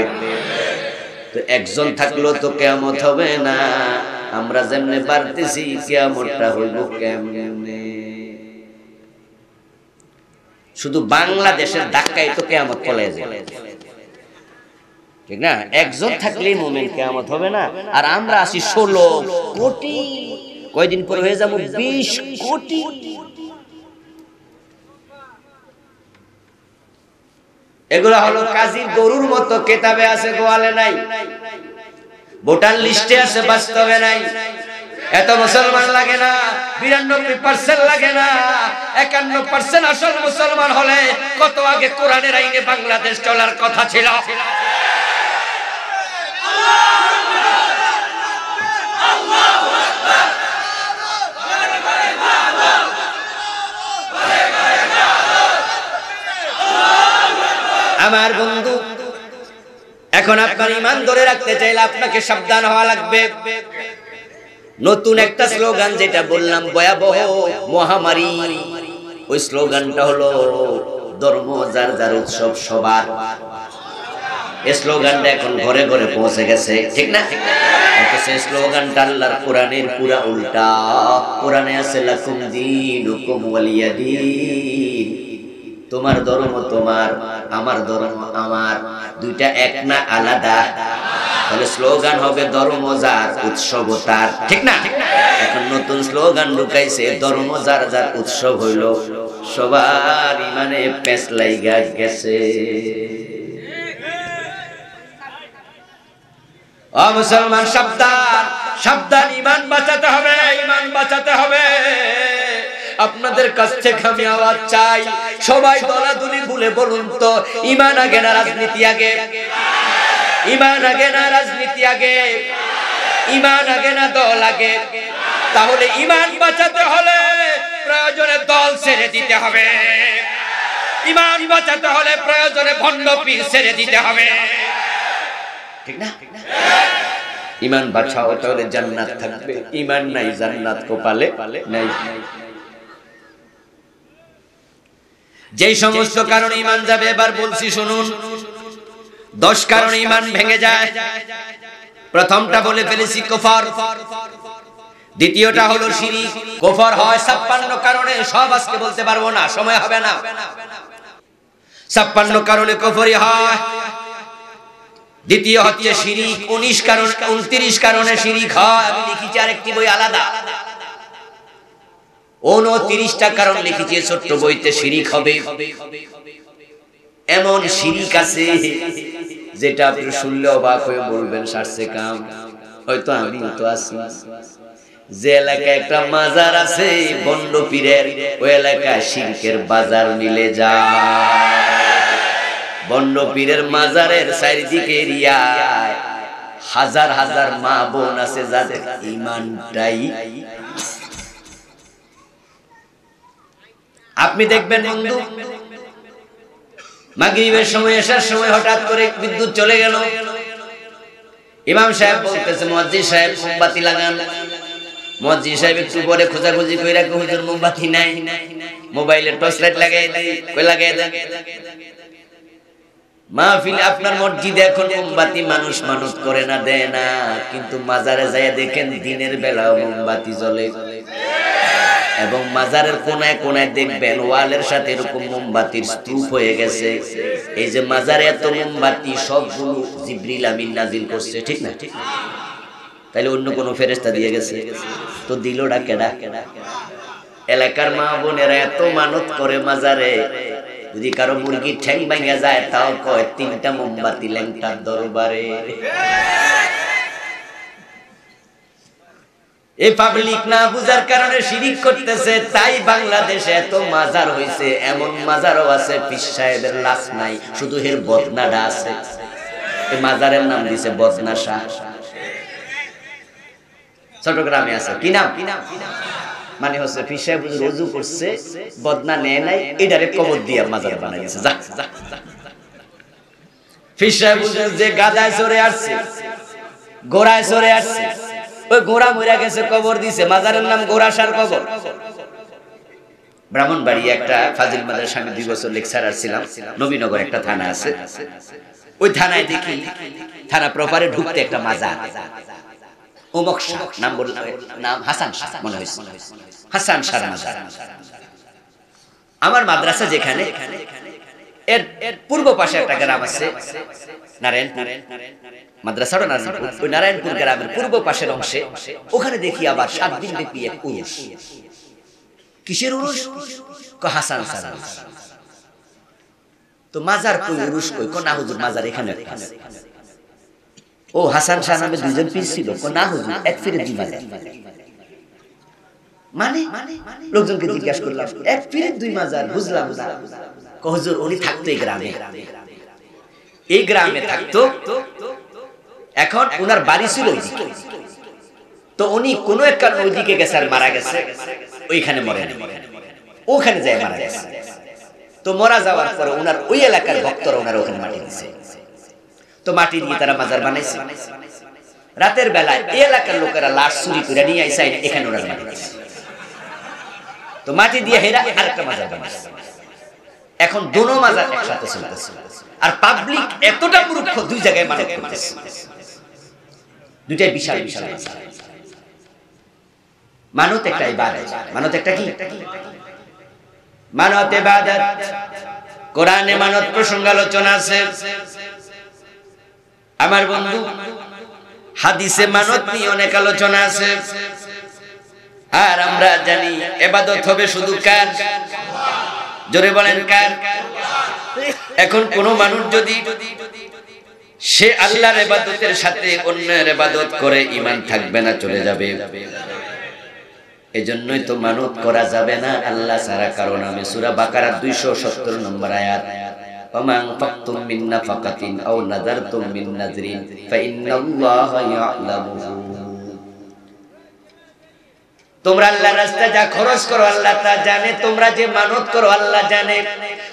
তো একজন থাকলো তো কিয়ামত হবে না। আমরা যেমনে বাড়তেছি কিয়ামতটা হইব কেমনে? শুধু বাংলাদেশের ধাক্কায় তো কিয়ামত চলে যাবে, ঠিক না? একজন থাকলেই মুমিন কিয়ামত হবে না। আর আমরা আছি ১৬ কোটি, কয়দিন পরে হয়ে যাব ২০ কোটি। এগুলো হলো কাজীর গরুর মতো, কেতাবে আছে গোয়ালে নাই, ভোটার লিস্টে আছে বাস্তবে নাই। এত মুসলমান লাগে না, ৯২% লাগে না, ৫১% আসল মুসলমান হলে কত আগে কোরআনের আইনে বাংলাদেশ চলার কথা ছিল। আমার বন্ধু, এখন আপনার ইমান ধরে রাখতে চাইলে আপনাকে সাবধান হওয়া লাগবে। নতুন একটা স্লোগান যেটা বললাম, ভয়াবহ মহামারী, ওই স্লোগানটা হলো ধর্ম যার যার, উৎসব সবার। এই স্লোগানটা এখন ঘরে ঘরে পৌঁছে গেছে, ঠিক না? অথচ এই স্লোগানটা আল্লাহর কোরআনের পুরা উল্টা। কোরআনে আছে লাকুম দীনুকুম ওয়ালিয়া দীন, তোমার ধর্ম তোমার, আমার ধর্ম আমার, দুইটা এক না আলাদা। তাহলে স্লোগান হবে ধর্ম যার, উৎসব তার, ঠিক না? এখন নতুন স্লোগান ঢুকাইছে, ধর্ম যার যার, উৎসব হইল সবার। ইমানে পেঁচ লাগা গেছে। ও মুসলমান, সাবধান সাবধান, ইমান বাঁচাতে হবে, ইমান বাঁচাতে হবে। আপনাদের কাছ থেকে আমি আওয়াজ চাই, সবাই দলাদলি ভুলে বলুন তো, ইমান আগে না রাজনীতি আগে? ইমান আগে না রাজনীতি আগে? ইমান আগে না দল আগে? তাহলে ইমান বাঁচাতে হলে প্রয়োজনে দল ছেড়ে দিতে হবে, ইমান বাঁচাতে হলে প্রয়োজনে ভণ্ডপীর ছেড়ে দিতে হবে, ঠিক না? ইমান বাঁচাও তাহলে জান্নাত থাকবে, ইমান নাই জান্নাত কপালে নাই। যে সমস্ত কারণে ইমান যাবে, এবার বলছি শুনুন, 10 কারণে ইমান ভেঙে যায়। প্রথমটা বলে ফেলেছি কুফর, দ্বিতীয়টা হলো শিরক। কুফর হয় 56 কারণে, সব আজকে বলতে পারবো না, সময় হবে না। 56 কারণে কুফরি হয়। দ্বিতীয় হচ্ছে শিরক, 29 কারণে 29 কারণে শিরক হয়। আমি লিখেছি আরেকটি বই আলাদা, 29টা কারণ লিখেছি ছোট্ট বইতে। শিরক হবে এমন শিরক আছে যেটা আপনি শুনলে অবাক হয়ে বলবেন সারছে কাম, হয়তো আমি তো আছি। যে এলাকায় একটা মাজার আছে বন্ড পীরের, ওই এলাকায় শিরকের বাজার মিলে যায়। বন্ড পীরের মাজারের চারিদিকে এরিয়ায় হাজার হাজার মা বোন আছে যাদের ইমানটাই। আপনি দেখবেন বন্ধু, মাগরিবের সময়, এশার সময় হঠাৎ করে বিদ্যুৎ চলে গেল। ইমাম সাহেব বলতেছে, মুয়াজ্জিন সাহেব মোমবাতি লাগান। মুয়াজ্জিন সাহেব একটু পরে খোঁজাখুঁজি কইরা কই হুজুর মোমবাতি নাই, মোবাইলে টর্চ লাইট লাগাই দেন, কই লাগাই দেন। মাহফিলে আপনার মসজিদে এখন মোমবাতি মানুষ মানুষ করে না দেয় না, কিন্তু মাজারে যায় দেখেন দিনের বেলাও মোমবাতি জ্বলে, এবং মাজারের কোনায় কোনায় দেখবেন ওয়ালের সাথে এরকম মোমবাতির স্তূপ হয়ে গেছে। এই যে মাজারে এত মোমবাতি সবগুলো জিবরিল আমিন নাজিল করছে, ঠিক না? ঠিক, তাহলে অন্য কোনো ফেরেশতা দিয়ে গেছে, তো দিল ডাকেডা। এলাকার মা বোনেরা এত মানত করে মাজারে, যদি কারো মুরগি ঠ্যাং ভাঙা যায় তাও কয় তিনটা মোমবাতি ল্যাংটার দরবারে। এই পাবলিক না বুঝার কারণে শিরিক করতেছে, তাই বাংলাদেশে এত মাজার হইছে। এমন মাজারও আছে পীর সাহেবের লাশ নাই, শুধু এর বদনাটা আছে। এই মাজারের নাম দিছে বদনা শাহ। চট্টগ্রামে আছে, কি নাম? মানে হচ্ছে পীর সাহেব রুজু করছে, বদনা নেয় নাই, এটারে কবর দিয়া মাজার বানাই দিছে। যা পীর সাহেব যে গাদায় চড়ে আসছে, গোড়ায় চড়ে আসছে, ওই গোড়া মইরা গেছে, কবর দিছে। মাজারের নাম গোড়াশার কবর। ব্রাহ্মণবাড়ি একটা ফাজিল মাদ্রাসা আমি 2 বছর লেকচারার ছিলাম, নবীনগর একটা থানা আছে। ওই থানায় দেখি থানা প্রপারে ঢুকতে একটা মাজার, অমুক শাহ নাম বললাম, নাম হাসান শাহ মনে হয়েছে, হাসান শাহ মাজার। আমার মাদ্রাসা যেখানে, এর পূর্ব পাশে একটা গ্রাম আছে নারায়ণপুর, মাদ্রাসাটা নারায়ণপুর। ওই নারায়ণপুর গ্রামের পূর্ব পাশের অংশে, ওখানে দেখি আবার 7 দিন ব্যাপী এক উরুষ। কিসের উরুষ? হাসান শাহ। তো মাজার কই, উরুষ কই? না হুজুর মাজার এখানে। ও হাসান শাহ নামে 2 জন পীর ছিল। না হুজুর এক পীরের 2 মাজার। মানে লোকজনকে জিজ্ঞাসা করলাম, এক পীরের 2 মাজার বুঝলাম না। হুজুর উনি থাকতো এই গ্রামে, এই গ্রামে থাকতো। এখন ওনার বাড়ি ছিল ওইদিকে, তো উনি কোন এক কারণে ওইদিকে গেছে আর মারা গেছে। ওইখানে মরে না, ওখানে যায় মারা গেছে। তো মরা যাওয়ার পরে ওনার ওই এলাকার ভক্তরা ওনার ওখানে মাটি দিয়েছে, তো মাটি দিয়ে তারা মাজার বানাইছে। রাতের বেলায় এই এলাকার লোকেরা লাশ চুরি করে নিয়ে আইসা এখানে ওনার মাটি দিয়েছে, তো মাটি দিয়ে হেরা আরেকটা মাজার বানাইছে। এখন দোনো মাজার একসাথে চলতেছে, আর পাবলিক এতটা মূর্খ, 2 জায়গায় মানত করতেছে, দুইটাই বিশাল বিশাল মাজার। মানত একটা ইবাদত, মানত একটা কি? মানত ইবাদত। কোরআনে মানত প্রসঙ্গে আলোচনা আছে আমার বন্ধু, হাদিসে মানত নিয়ে অনেক আলোচনা আছে। আর আমরা জানি ইবাদত হবে শুধু কার? জোরে বলেন কার? এখন কোন মানুষ যদি সে আল্লাহর ইবাদতের সাথে অন্যের ইবাদত করে, ঈমান থাকবে না, চলে যাবে। এজন্যই তো মানত করা যাবে না আল্লাহ ছাড়া কারো নামে। সূরা বাকারা 270 নম্বর আয়াত, ওয়ামা ফাকতুম মিন নাফাকাতিন আও নাযারতুম মিন নাযরিন ফাইন্নাল্লাহা ইয়ালামুহু। তোমরা আল্লাহর রাস্তায় যা খরচ করো আল্লাহ তা জানে, তোমরা যে মানত করো আল্লাহ জানে।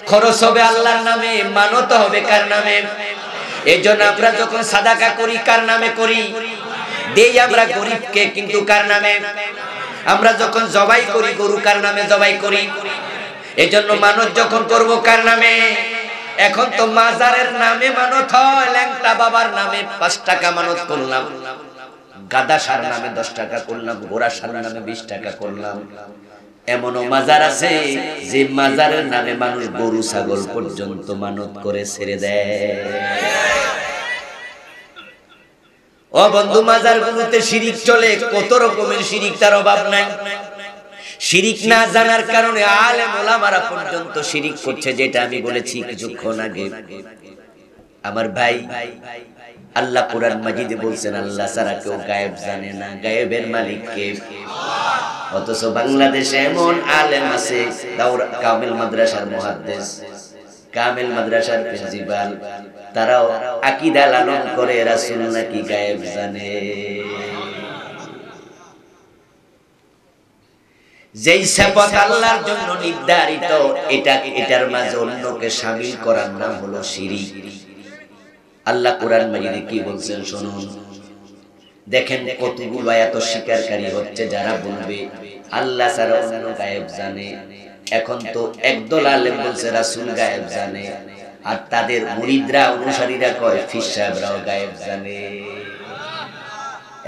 খরচ হবে আল্লাহর নামে, মানত হবে কার নামে? এইজন্য আমরা যখন সাদাকা করি কার নামে করি? দেই আমরা গরিবকে, কিন্তু কার নামে? আমরা যখন জবাই করি গরু কার নামে জবাই করি? এইজন্য মানত যখন করব কার নামে? এখন তো মাজারের নামে মানত হয়, ল্যাংটা বাবার নামে 5 টাকা মানত করলাম, গাদা সার নামে 10 টাকা করলাম, ঘোড়া সার নামে 20 টাকা করলাম। এমনও মাজার আছে যে মাজারের নামে মানুষ গরু ছাগল পর্যন্ত মানত করে ছেড়ে দেয়। ও বন্ধু, মাজারগুলোতে শিরিক চলে, কত রকমের শিরিক, তার অভাব নাই। শিরিক না জানার কারণে আলেম ওলামারা পর্যন্ত শিরিক করছে, যেটা আমি বলেছি কিছুক্ষণ আগে। আমার ভাই, আল্লাহ কোরআন মাজিদে বলছেন আল্লাহ ছাড়া কেউ গায়েব জানে না, গায়েবের মালিক কে? অথচ বাংলাদেশে এমন আলেম আছে, কামিল মাদ্রাসার মুহাদ্দিস, কামিল মাদ্রাসার প্রিন্সিপাল, তারাও আকীদা লালন করে রাসূল নাকি গায়েব জানে। যেই শপথ আল্লাহর জন্য নির্ধারিত, এটার মাঝে অন্যকে শামিল করার নাম হলো শিরিক। আল্লাহ কোরআন মাজিদে কি বলছেন শুনুন, দেখেন কতগুলো আয়াত স্বীকারকারী হচ্ছে যারা বলবে আল্লাহ ছাড়া অন্য গায়েব জানে। এখন তো একদল আলেম বলছে রাসূল গায়েব জানে, আর তাদের মুরিদরা অনুসারীরা কয় ফির সাহেবরাও গায়েব জানে।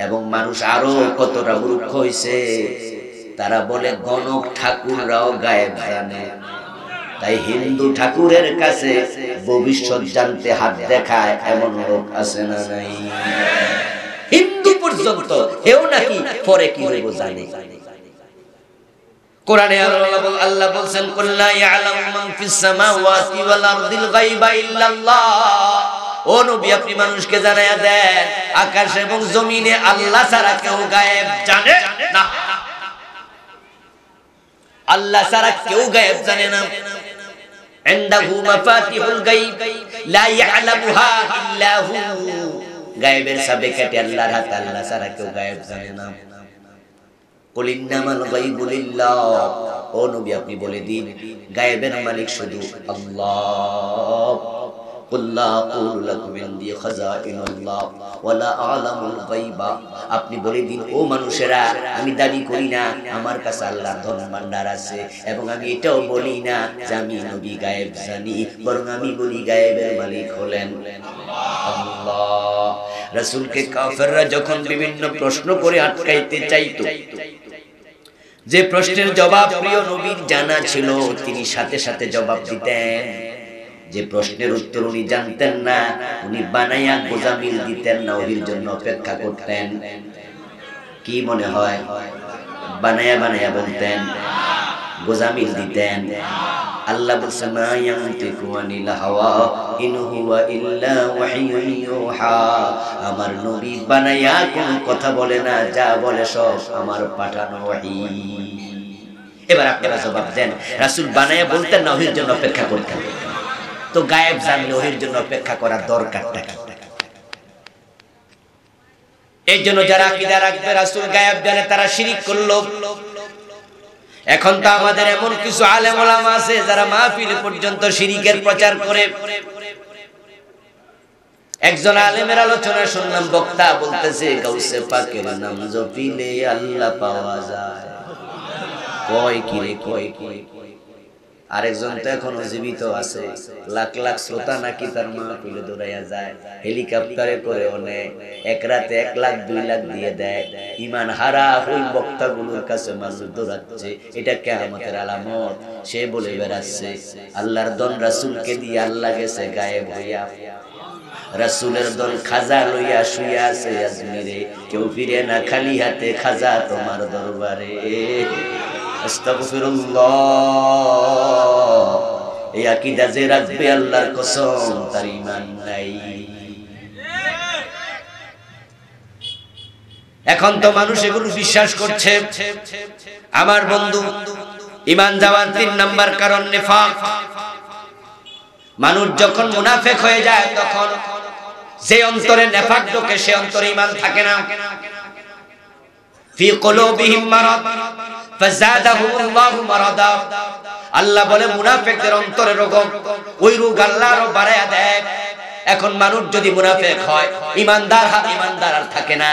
এবং মানুষ আরো কতটা মূর্খ হয়েছে, তারা বলে গণক ঠাকুররাও গায়েব জানে। তাই হিন্দু ঠাকুরের কাছে ভবিষ্যৎ জানতে হাত দেখায় এমন লোক আছে না নাই? হিন্দু পর্যন্ত হেও নাকি পরে কি হইব জানে। কোরআনে আল্লাহ বলেন কুল লা ইয়ালামু মান ফিস সামাওয়াতি ওয়াল আরদিল গায়বা ইল্লাল্লাহ। ও নবী আপনি মানুষকে জানাইয়া দেন আকাশ এবং জমিনে আল্লাহ ছাড়া কেউ গায়েব জানে না, আল্লাহ ছাড়া কেউ গায়েব জানে না। ইনদাহু মাফাতিহুল গায়ব লা ইয়ালামুহা ইল্লা হু। গায়েবের সবে কাটে আল্লাহর হাতে, আল্লাহ ছাড়া কেউ গায়েব জানে না। কুল ইন্নামাল গায়বু লিল্লাহ। ও নবী আপনি বলে দিন গায়েবের মালিক শুধু আল্লাহ। আপনি বলে দিন ও মানুষেরা, আমি দাবি করি না আমার কাছে আল্লাহর ধন ভান্ডার আছে, এবং আমি এটাও বলি না যে আমি নবী গায়েব জানি, বরং আমি বলি গায়েবের মালিক হলেন আল্লাহ। রাসূলকে কাফেররা যখন বিভিন্ন প্রশ্ন করে আটকাইতে চাইতো, যে প্রশ্নের জবাব প্রিয় নবীর জানা ছিল তিনি সাথে সাথে জবাব দিতেন, যে প্রশ্নের উত্তর উনি জানতেন না উনি বানাইয়া গোজামিল দিতেন না, ওহির জন্য অপেক্ষা করতেন। কি মনে হয়? বানায়া বানায়া বলতেন, গোজামিল দিতেন। আল্লাহ বলছেন মা ইয়ানতিকু আনিল হাওয়া ইন হুয়া ইল্লা ওয়াহিয়ুন ইউহা। আমার নবী বানায়া কোন কথা বলে না, যা বলে সব আমার পাঠানো ওহী। এবার আপনারা জবাব দেন, রাসূল বানায়া বলতেন না, ওহির জন্য অপেক্ষা করতেন, তো গায়েব জানলে ওহির জন্য অপেক্ষা করার দরকারটা কি? এই জন্য যারা আকীদা রাখবে রাসূল গায়েব জানে তারা শিরক করলো। এখন তো আমাদের এমন কিছু আলেম ওলামা আছে যারা মাহফিল পর্যন্ত শিরকের প্রচার করে। একজন আলেমের আলোচনা শুনলাম, বক্তা বলতেছে গাউসে পাকের নাম জপিলে আল্লাহ পাওয়া যায়। কয় কি রে, কয় কি? আরেকজন তো এখনো জীবিত আছে, লাখ লাখ শ্রোতা নাকি তার মাহফিলে দৌড়াইয়া যায়, হেলিকপ্টারে করে অনেক, এক রাতে 1 লাখ 2 লাখ দিয়ে দেয়। ইমান হারা ওই বক্তাগুলোর কাছে মানুষ দৌড়াচ্ছে, এটা কিয়ামতের আলামত। সে বলে বেড়াচ্ছে আল্লাহর দন রাসূলকে দিয়ে, আল্লাহ গেছে গায়েব হইয়া, রাসূলের দন খাজা লইয়া শুয়ে আছে আজমিরে, কেউ ফিরে না খালি হাতে, খাজা তোমার দরবারে। আল্লাহর কসম তার ঈমান নাই। এখন তো মানুষ এগুলো বিশ্বাস করছে। আমার বন্ধু, ঈমান যাওয়ার 3 নাম্বার কারণ নিফাক। মানুষ যখন মুনাফিক হয়ে যায় তখন যে অন্তরে নিফাক ঢোকে সে অন্তরে ঈমান থাকে না। ফি কুলুবিহিম মারাদ ফাযাদাহুমুল্লাহু মারাদা। আল্লাহ বলে মুনাফিকদের অন্তরে রোগ, ওই রোগ আল্লাহ আরো বাড়ায়া দেয়। এখন মানুষ যদি মুনাফিক হয়, ঈমানদার আর থাকে না।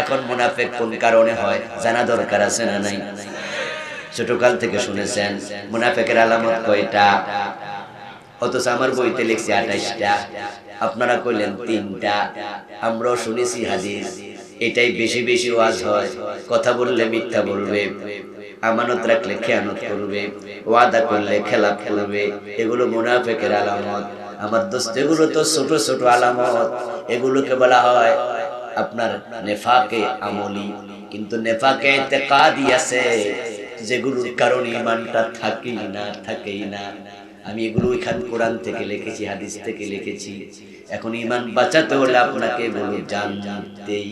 এখন মুনাফিক কোন কারণে হয় জানা দরকার আছে না নাই? ছোটকাল থেকে শুনেছেন মুনাফিকের আলামত কয়টা, অথচ আমার বইতে লিখছি 28টা, আপনারা কইলেন 3টা। আমরাও শুনেছি হাদিস, এটাই বেশি বেশি ওয়াজ হয়। কথা বললে মিথ্যা বলবে, আমানত রাখলে খেয়ানত করবে, ওয়াদা করলে খেলাপ খেলবে, এগুলো মুনাফিকের আলামত। আমার দোস্ত, এগুলো তো ছোট ছোট আলামত, এগুলোকে বলা হয় আপনার নেফাকে আমলি। কিন্তু নেফাকে ইতিকাদি আছে যেগুলোর কারণে ইমানটা থাকেই না। আমি এগুলো এখান কোরআন থেকে লিখেছি, হাদিস থেকে লিখেছি। এখন ইমান বাঁচাতে হলে আপনাকে এগুলো জানতেই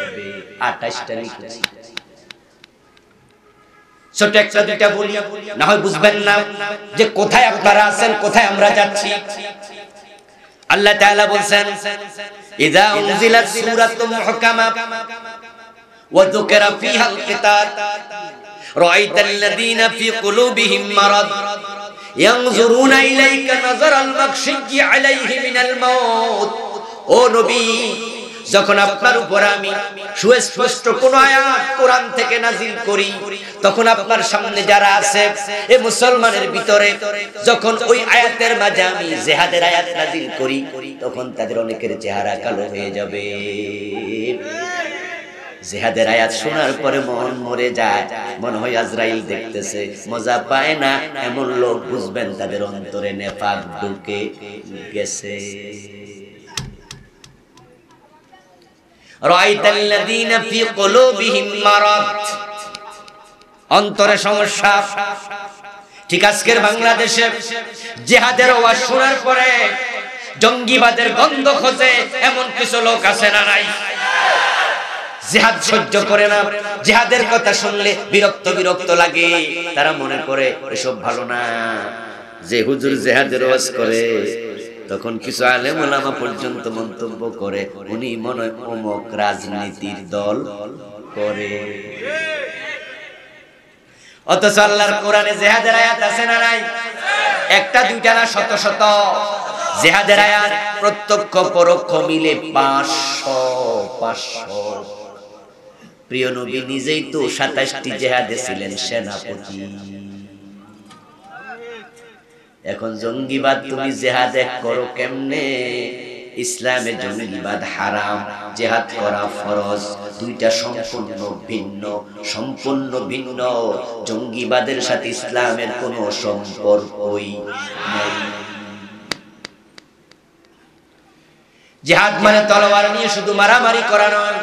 হবে। 28টা লিখেছি, ছোট একটা দুইটা বলি, না হয় বুঝবেন না যে কোথায় আপনারা আছেন, কোথায় আমরা যাচ্ছি। আল্লাহ তাআলা বলেন ইযা উনজিলাত সূরাতুন মুহকামা ওয়া যুকিরা ফিহাল কিতাল রাআইতাল লাযীনা ফি কুলুবিহিম মারাদ ينظرون إليك نظر المغشي عليه من الموت. ও নবী, যখন আপনার উপর আমি সুস্পষ্ট কোন আয়াত কোরআন থেকে নাযিল করি তখন আপনার সামনে যারা আছে এই মুসলমানের ভিতরে যখন ওই আয়াতের মাঝে আমি জিহাদের আয়াত নাযিল করি তখন তাদের অনেকের চেহারা কালো হয়ে যাবে। জিহাদের আয়াত শোনার পরে মন মরে যায়, মনে হয় আজরাইল দেখতেছে, মজা পায় না। এমন লোক বুঝবেন তাদের অন্তরে নেফাক ঢুকে গেছে। রাআইতাল্লাযীনা ফি কুলুবিহিম মারাদ, অন্তরে সমস্যা। ঠিক আজকের বাংলাদেশে জিহাদের আওয়াজ শোনার পরে জঙ্গিবাদের গন্ধ খোঁজে এমন কিছু লোক আছে না নাই? জিহাদ সহ্য করে না, জিহাদের কথা শুনলে বিরক্ত বিরক্ত লাগে। তারা মনে করে এসব ভালো না। যে হুজুর জিহাদের ওয়াজ করে তখন কিছু আলেম ওলামা পর্যন্ত মন্তব্য করে উনি মনে অমুক রাজনীতির দল করে। অথচ আল্লাহর কোরআনে জিহাদের আয়াত আছে না নাই? একটা দুইটা না, শত শত জিহাদের আয়াত প্রত্যক্ষ পরোক্ষ মিলে ৫০০। প্রিয় নবী নিজেই তো ২৭টি জিহাদে ছিলেন সেনাপতি। এখন জঙ্গিবাদ তুমি জিহাদ করো কেমনে? ইসলামে জঙ্গিবাদ হারাম, জিহাদ করা ফরজ। দুইটা সম্পূর্ণ ভিন্ন, সম্পূর্ণ ভিন্ন। জঙ্গিবাদের সাথে ইসলামের কোনো সম্পর্কই নেই। জিহাদ মানে তলোয়ার নিয়ে শুধু মারামারি করা নয়।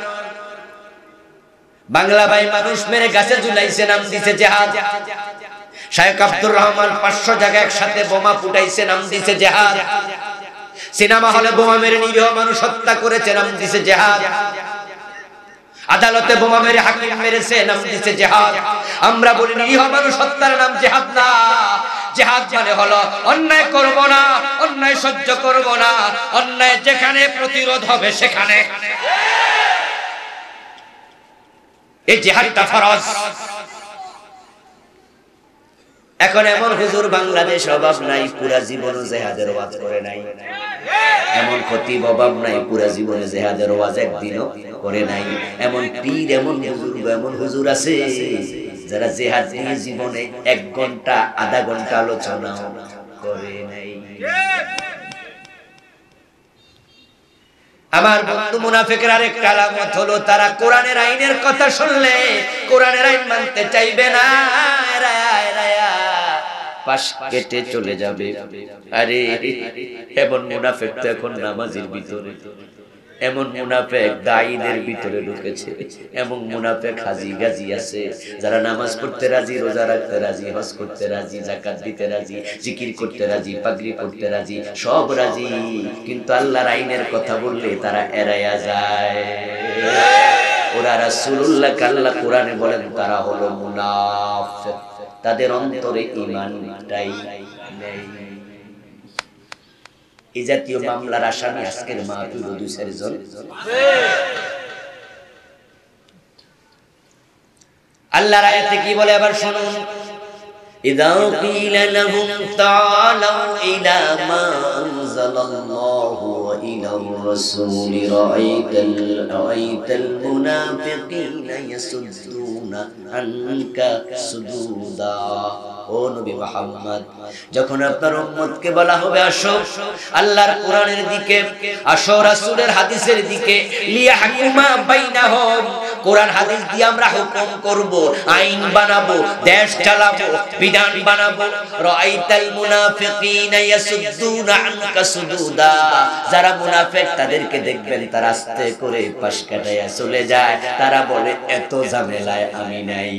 বাংলা ভাই মানুষ মেরে গাছে ঝুলাইছে, নাম দিছে জিহাদ। শায়েখ আব্দুর রহমান ৫০০ জায়গায় একসাথে বোমা ফুটাইছে, নাম দিছে জিহাদ। সিনেমা হলে বোমা মেরে নিরীহ মানুষ হত্যা করেছে, নাম দিছে জিহাদ। আদালতে বোমা মেরে হাকিম মেরেছে, নাম দিছে জিহাদ। আমরা বলি নিরীহ মানুষ হত্যার নাম জিহাদ না। জিহাদ মানে হলো অন্যায় করব না, অন্যায় সহ্য করব না, অন্যায় যেখানে প্রতিরোধ হবে সেখানে। এই জিহাদটা ফরজ। এখন এমন হুজুর বাংলাদেশ অভাব নাই, পুরা জীবনে জিহাদের ওয়াজ করে নাই। এমন খতিব অভাব নাই, পুরা জীবনে জিহাদের ওয়াজ একদিনও করে নাই। এমন পীর, এমন হুজুর আছে যারা জিহাদ নিয়ে জীবনে ১ ঘন্টা ০.৫ ঘন্টা আলোচনা করে নাই। আমার বন্ধু মুনাফিকের আরেকটা আলামত হলো তারা কোরআনের আইনের কথা শুনলে কোরআনের আইন মানতে চাইবে না, পাশ কেটে চলে যাবে। আরে এমন মুনাফিক তো এখন নামাজের ভিতরে, এমন মুনাফিক দায়ীদের ভিতরে ঢুকেছে, এমন মুনাফিক হাজি গাজি আছে যারা নামাজ পড়তে রাজি, রোজা রাখতে রাজি, হজ করতে রাজি, যাকাত দিতে রাজি, জিকির করতে রাজি, পাগড়ি পড়তে রাজি, সব রাজি, কিন্তু আল্লাহর আইনের কথা বললে তারা এড়ায়া যায়। ওরা রাসূলুল্লাহ কাল্লা কোরআনে বলেন তারা হলো মুনাফিক, তাদের অন্তরে ঈমানটাই নেই। এই জাতীয় মামলার আসামি আজকের মাহফিলে ২-৪ জন। আল্লাহর আয়াতে কি বলে আবার শুনুন, ইযা ক্বিলা লাহুম তাআলাউ ইলা মা আনজালাল্লাহু ওয়া ইলা রাসূলি রাআইতাল মুনাফিকিনা ইয়াসুদ্দুনা আনকা সুদুদা। ও নবী মুহাম্মদ, যখন আপনার উম্মতকে বলা হবে আসো আল্লাহর কোরআনের দিকে, আসো রাসূলের হাদিসের দিকে, লিয়াহকুমা বাইনাহুম, কোরআন হাদিস দিয়ে আমরা হুকুম করব, আইন বানাবো, দেশ চালাবো, বিধান বানাবো। রাআইতাল মুনাফিকিনা ইয়াসুদ্দুনা আনকা সুদুদা, যারা মুনাফিক তাদেরকে দেখবেন তারা আস্তে করে পাশ কাটায়া চলে যায়। তারা বলে এত ঝামেলায় আমি নাই।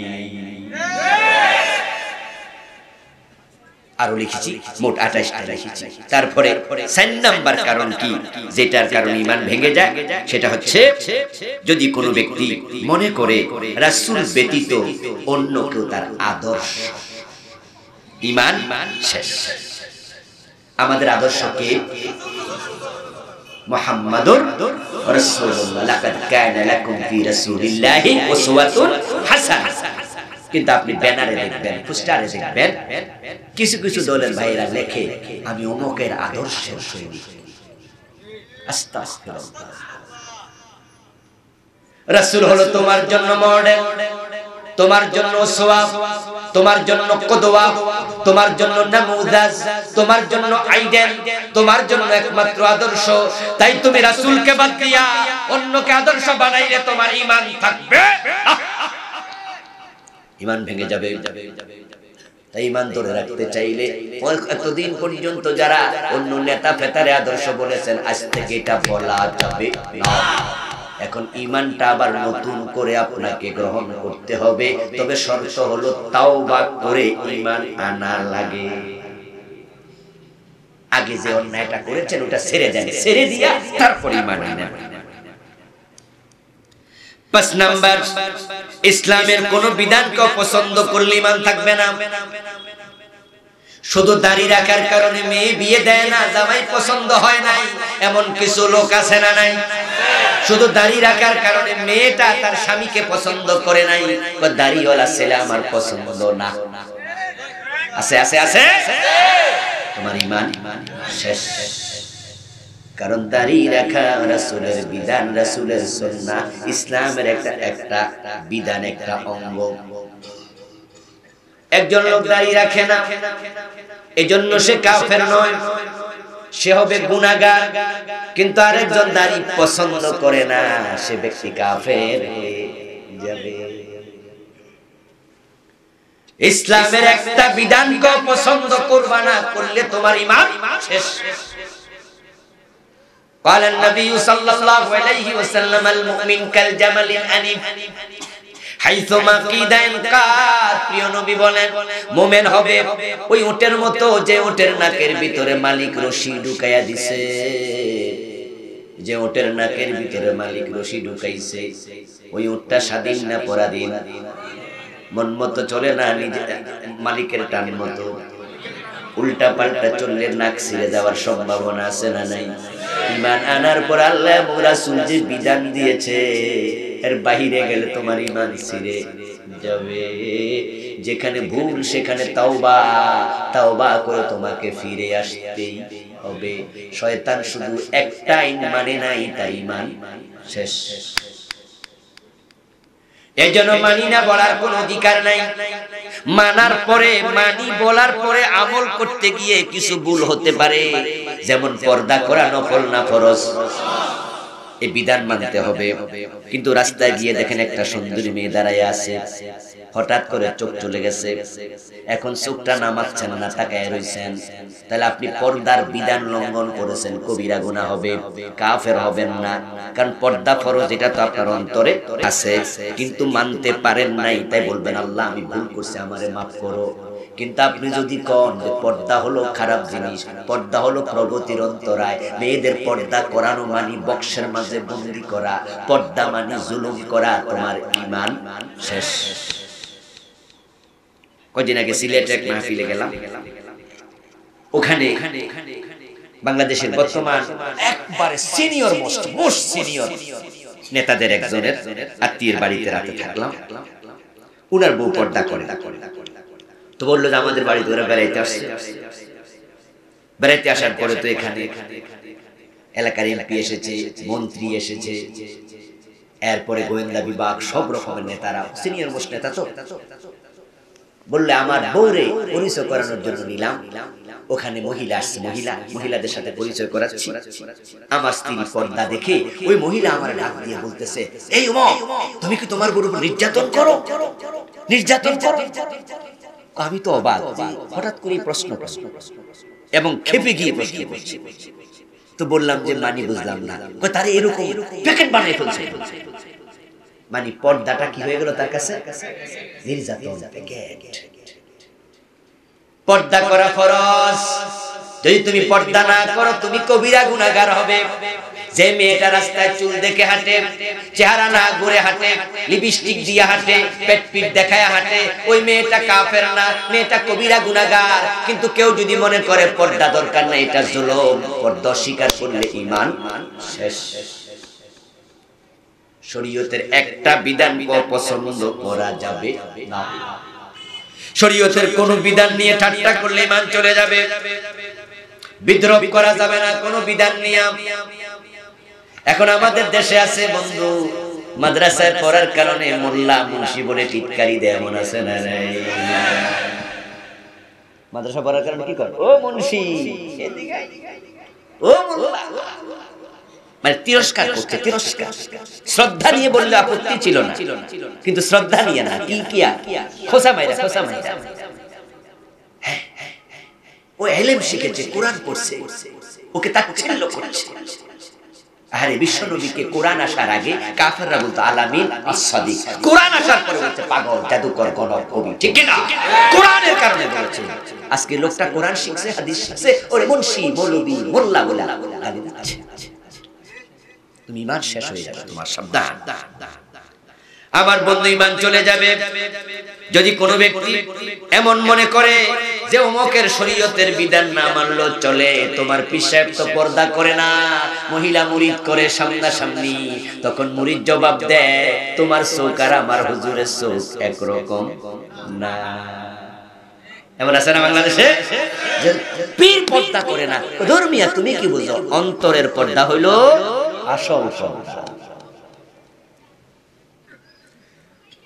আরো লিখেছি, মোট ২৮টা লিখেছি। তারপরে ৪ নাম্বার কারণ কি, যেটার কারণে ঈমান ভেঙে যায়, সেটা হচ্ছে যদি কোনো ব্যক্তি মনে করে রাসূল ব্যতীত অন্য কেউ তার আদর্শ, ঈমান শেষ। আমাদের আদর্শ কে? মুহাম্মাদুর রাসূলুল্লাহ। লাকাদ কানা লাকুম ফি রাসূলিল্লাহি উসওয়াতুন হাসানাহ। কিন্তু আপনি ব্যানারে দেখবেন, পোস্টারে দেখবেন, কিছু কিছু দলের ভাইরা লেখে আমি অমুকের আদর্শের সৈনিক। আস্তে আস্তে रसूल हलो तुम्हार जन्म मॉडल তোমার জন্য সওয়াব তোমার জন্য কদওয়া তোমার জন্য নমুদাজ তোমার জন্য আইডল তোমার জন্য একমাত্র আদর্শ তাই তুমি রাসূলকে বাদ দিয়া অন্যকে আদর্শ বানাইলে তোমার ঈমান থাকবে ঈমান ভেঙে যাবে তাই ঈমান ধরে রাখতে চাইলে এতদিন পর্যন্ত যারা অন্য নেতা ফেতারে আদর্শ বলেছেন আজ থেকে এটা বলা যাবে না এখন ঈমানটা আবার নতুন করে আপনাকে গ্রহণ করতে হবে তবে শর্ত হলো তাওবা করে ঈমান আনা লাগে আগে যে অন্যায়টা করেছেন ওটা ছেড়ে দেন ছেড়ে দিয়া তারপর ঈমান আনেন পাঁচ নাম্বার ইসলামের কোন বিধানকে পছন্দ করলে ঈমান থাকবে না শুধু দাড়ি রাখার কারণে মেয়ে বিয়ে দেয় না জামাই পছন্দ হয় না এমন কিছু লোক আছে না নাই শুধু দাড়ি রাখার কারণে মেয়েটা তার স্বামীকে পছন্দ করে নাই বা দাড়িওয়ালা ছেলে আমার পছন্দ না আছে আছে আছে তোমার ঈমান শেষ কারণ দাড়ি রাখা রাসূলের বিধান রাসূলের সুন্নাহ ইসলামের একটা বিধান একটা অঙ্গ একজন লোক দাড়ি রাখে না এজন্য সে কাফের নয় সে হবে গুনাহগার কিন্তু আরেকজন দাড়ি পছন্দ করে না সে ব্যক্তি কাফের হয়ে যাবে ইসলামের একটা বিধানকে পছন্দ করবা না করলে তোমার ঈমান শেষ قال النبي صلى الله عليه وسلم المؤمن كالجمل الأنيب মুমিন হবে ওই উটের মতো যে উটের নাকের ভিতরে মালিক রশি ঢুকাইয়া দিছে যে উটের নাকের ভিতরে মালিক রশি ঢুকাইছে ওই উটটা স্বাধীন না পরাধীন মন মতো চলে না নিজে মালিকের টান মতো উল্টা পাল্টা চললে নাক ছিঁড়ে যাওয়ার সম্ভাবনা আছে না নাই ঈমান আনার পর আল্লাহ ও রাসূল যে বিধান দিয়েছে এর বাইরে গেলে তোমার ঈমান ছিঁড়ে যাবে যেখানে ভুল সেখানে তাওবা তাওবা করে তোমাকে ফিরে আসতেই হবে শয়তান শুধু একটা ঈমান মানে নাই তাই ঈমান শেষ এজন্য মানি না বলার কোনো অধিকার নাই মানার পরে মানি বলার পরে আমল করতে গিয়ে কিছু ভুল হতে পারে যেমন পর্দা করা নফল না ফরজ এই বিধান মানতে হবে কিন্তু রাস্তায় গিয়ে দেখেন একটা সুন্দরী মেয়ে দাঁড়ায় আছে হঠাৎ করে চোখ চলে গেছে এখন চোখটা নামাচ্ছেন না তাকায় রইছেন তাহলে আপনি পর্দার বিধান লঙ্ঘন করেছেন কবিরা গুনাহ হবে কাফের হবেন না কারণ পর্দা ফরজ এটা তো আপনার অন্তরে আছে কিন্তু মানতে পারেন নাই তাই বলবেন আল্লাহ আমি ভুল করছি আমারে মাফ করো কিন্তু আপনি যদি কোন পর্দা হলো খারাপ জিনিস পর্দা হলো প্রগতির অন্তরায় মেয়েদের পর্দা করানো মানে বক্সের মাঝে বন্দি করা পর্দা মানে জুলুম করা তোমার ঈমান শেষ কদিন আগে সিলেটে এক মাহফিলে গেলাম ওখানে বাংলাদেশের বর্তমান একবারে সিনিয়র মোস্ট সিনিয়র নেতাদের একজনের আত্মীয়ের বাড়িতে রাতে থাকলাম উনার বউ পর্দা করে তো বললো যে আমাদের বাড়িতে ওরা বেড়াইতে আসছে বেড়াইতে আসার পরে তো এখানে এলাকার এমপি এসেছে মন্ত্রী এসেছে এরপরে গোয়েন্দা বিভাগ সব রকমের নেতারা সিনিয়র মোস্ট নেতা তো বললে আমার বউরে পরিচয় করানোর জন্য নিলাম ওখানে মহিলা আসছে মহিলাদের সাথে পরিচয় করাচ্ছি আমার স্ত্রী পর্দা দেখে ওই মহিলা আমার ডাক দিয়ে বলতেছে এই উমর তুমি কি তোমার বউর উপর নির্যাতন করো আমি তো অবাক হঠাৎ করে প্রশ্ন এবং খেপে গিয়ে প্রশ্ন করছি তো বললাম যে মানি বুঝলাম না তারা এরকম প্যাকেট বানিয়ে ফেলছে মানে পর্দাটা কি হয়ে গেল তার কাছে নির্যাতন প্যাকেট পর্দা করা ফরজ যদি তুমি পর্দা না করো তুমি কবিরা গুনাহগার হবে যে মেয়েটা রাস্তায় চুল দেখে হাঁটে চেহারা না ঘুরে হাঁটে লিপস্টিক দিয়ে হাঁটে পেট পিট দেখায় হাঁটে ওই মেয়েটা কাফের না মেয়েটা কবিরা গুনাহগার কিন্তু কেউ যদি মনে করে পর্দা দরকার না এটা জুলুম পর্দা স্বীকার করলে ঈমান শেষ শরীয়তের একটা বিধান অপছন্দ করা যাবে না শরীয়তের কোন বিধান নিয়ে ঠাট্টা করলে ঈমান চলে যাবে বিদ্রোহ করা যাবে না কোন বিধান নিয়ে এখন আমাদের দেশে আছে বন্ধু মাদ্রাসায় পড়ার কারণে মোল্লা মুন্সি বলে টিটকারি দেয় মনে আছে না? মাদ্রাসা পড়ার কারণে কি করে? ও মুন্সি, ও মোল্লা, মানে তিরস্কার করতে, তিরস্কার। শ্রদ্ধা নিয়ে বললে আপত্তি ছিল না, কিন্তু শ্রদ্ধা নিয়ে না, কি কিয়া খোসা মাইরা, খোসা মাইরা। ও ইলম শিখেছে, কোরআন পড়ছে, ওকে তাচ্ছিল্য করছে। আরে বিশ্ব নবীকে কোরআন আসার আগে কাফেররা বলতো আলামিন আস-সাদিক, কোরআন আসার পরে বলতে পাগল, জাদুকর, গণক, কবি, ঠিক না? কোরআনের কারণে বলেছে। আজকে লোকটা কোরআন শিখছে, হাদিস শিখছে, ওরে মুন্সি, মৌলবি, মোল্লা বলে গালি দিচ্ছে। তুমি ইমান শেষ হয়ে যাবে, তোমার সাবধান। আমার বন্ধু ইমান চলে যাবে যদি কোনো ব্যক্তি এমন মনে করে যে অমুকের শরীয়তের বিধান না মানলো চলে। তোমার পিসাব তো পর্দা করে না, মহিলা মুরিদ করে সামনাসামনি, তখন মুরিদ জবাব দেয় তোমার চোখ আর আমার হুজুরের চোখ একরকম না। এমন আছে না বাংলাদেশে? পীর পর্দা করে না, ধর্মিয়া তুমি কি বুঝো? অন্তরের পর্দা হইল আসল পর্দা।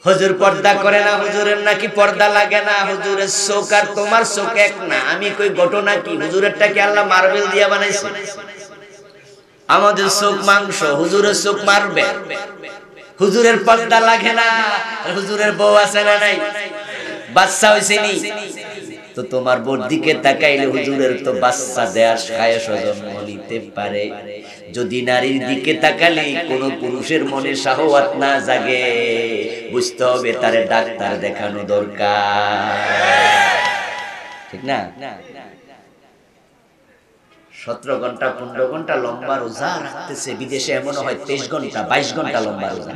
হুজুর পর্দা করে না, হুজুরের নাকি পর্দা লাগে না, হুজুরের চোখ আর তোমার চোখ এক না। আমি কই ঘটনা কি? হুজুরেরটা কি আল্লাহ মার্বেল দিয়া বানাইছে? আমাদের চোখ মাংস, হুজুরের চোখ মার্বেল। হুজুরের পর্দা লাগে না, হুজুরের বউ আছে না নাই? বাচ্চা হইছে নি তো? তোমার বোর দিকে তাকাইলে হুজুরের তো বাচ্চা দেয়ার খায়েশ জন্ম নিতে পারে। যদি নারীর দিকে তাকালে কোনো পুরুষের মনে শাহওয়াত না জাগে, বুঝতে হবে তারে ডাক্তার দেখানো দরকার, ঠিক না? 17 ঘন্টা 15 ঘন্টা লম্বা রোজা রাখতেছে, বিদেশে এমন হয় 23 ঘন্টা 22 ঘন্টা লম্বা রোজা।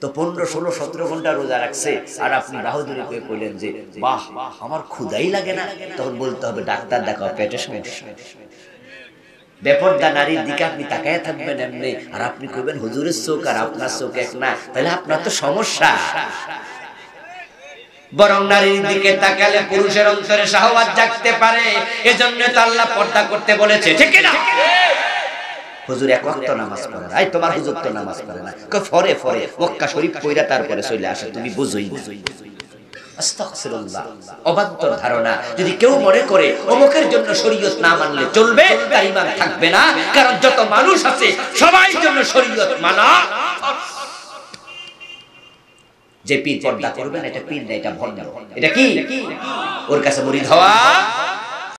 তো 15, 16, 17 ঘন্টা রোজা রাখছে, আর আপনি বাহাদুরি করে কইলেন যে বাহ আমার ক্ষুধাই লাগে না, তখন বলতে হবে ডাক্তার দেখাও, পেটে সমস্যা। বেপরদা নারীর দিকে আপনি তাকায় থাকবেন এমনি, আর আপনি কইবেন হুজুরের চোখ আর আপনার চোখ এক না, তাহলে আপনার তো সমস্যা। বরং নারীর দিকে তাকালে পুরুষের অন্তরে শাহওয়াত জাগতে পারে, এজন্য তো আল্লাহ পর্দা করতে বলেছে, ঠিক না? হুজুর এক ওয়াক্ত নামাজ পড়ে না, তোমার হুজুর তো নামাজ পড়ে না, ফরে ফরে মক্কা শরীফ পয়রা তারপরে চলে আসে, তুমি বুঝোই না। আস্তাগফিরুল্লাহ, অবাধ্য ধারণা। যদি কেউ মনে করে অমুকের জন্য শরীয়ত না মানলে চলবে, তার ঈমান থাকবে না, কারণ যত মানুষ আছে সবাই জন্য শরীয়ত মানা। যে পীর পর্দা করবে না, এটা পীর না, এটা ভণ্ড। এটা কি? ওর কাছে মুরিদ হওয়া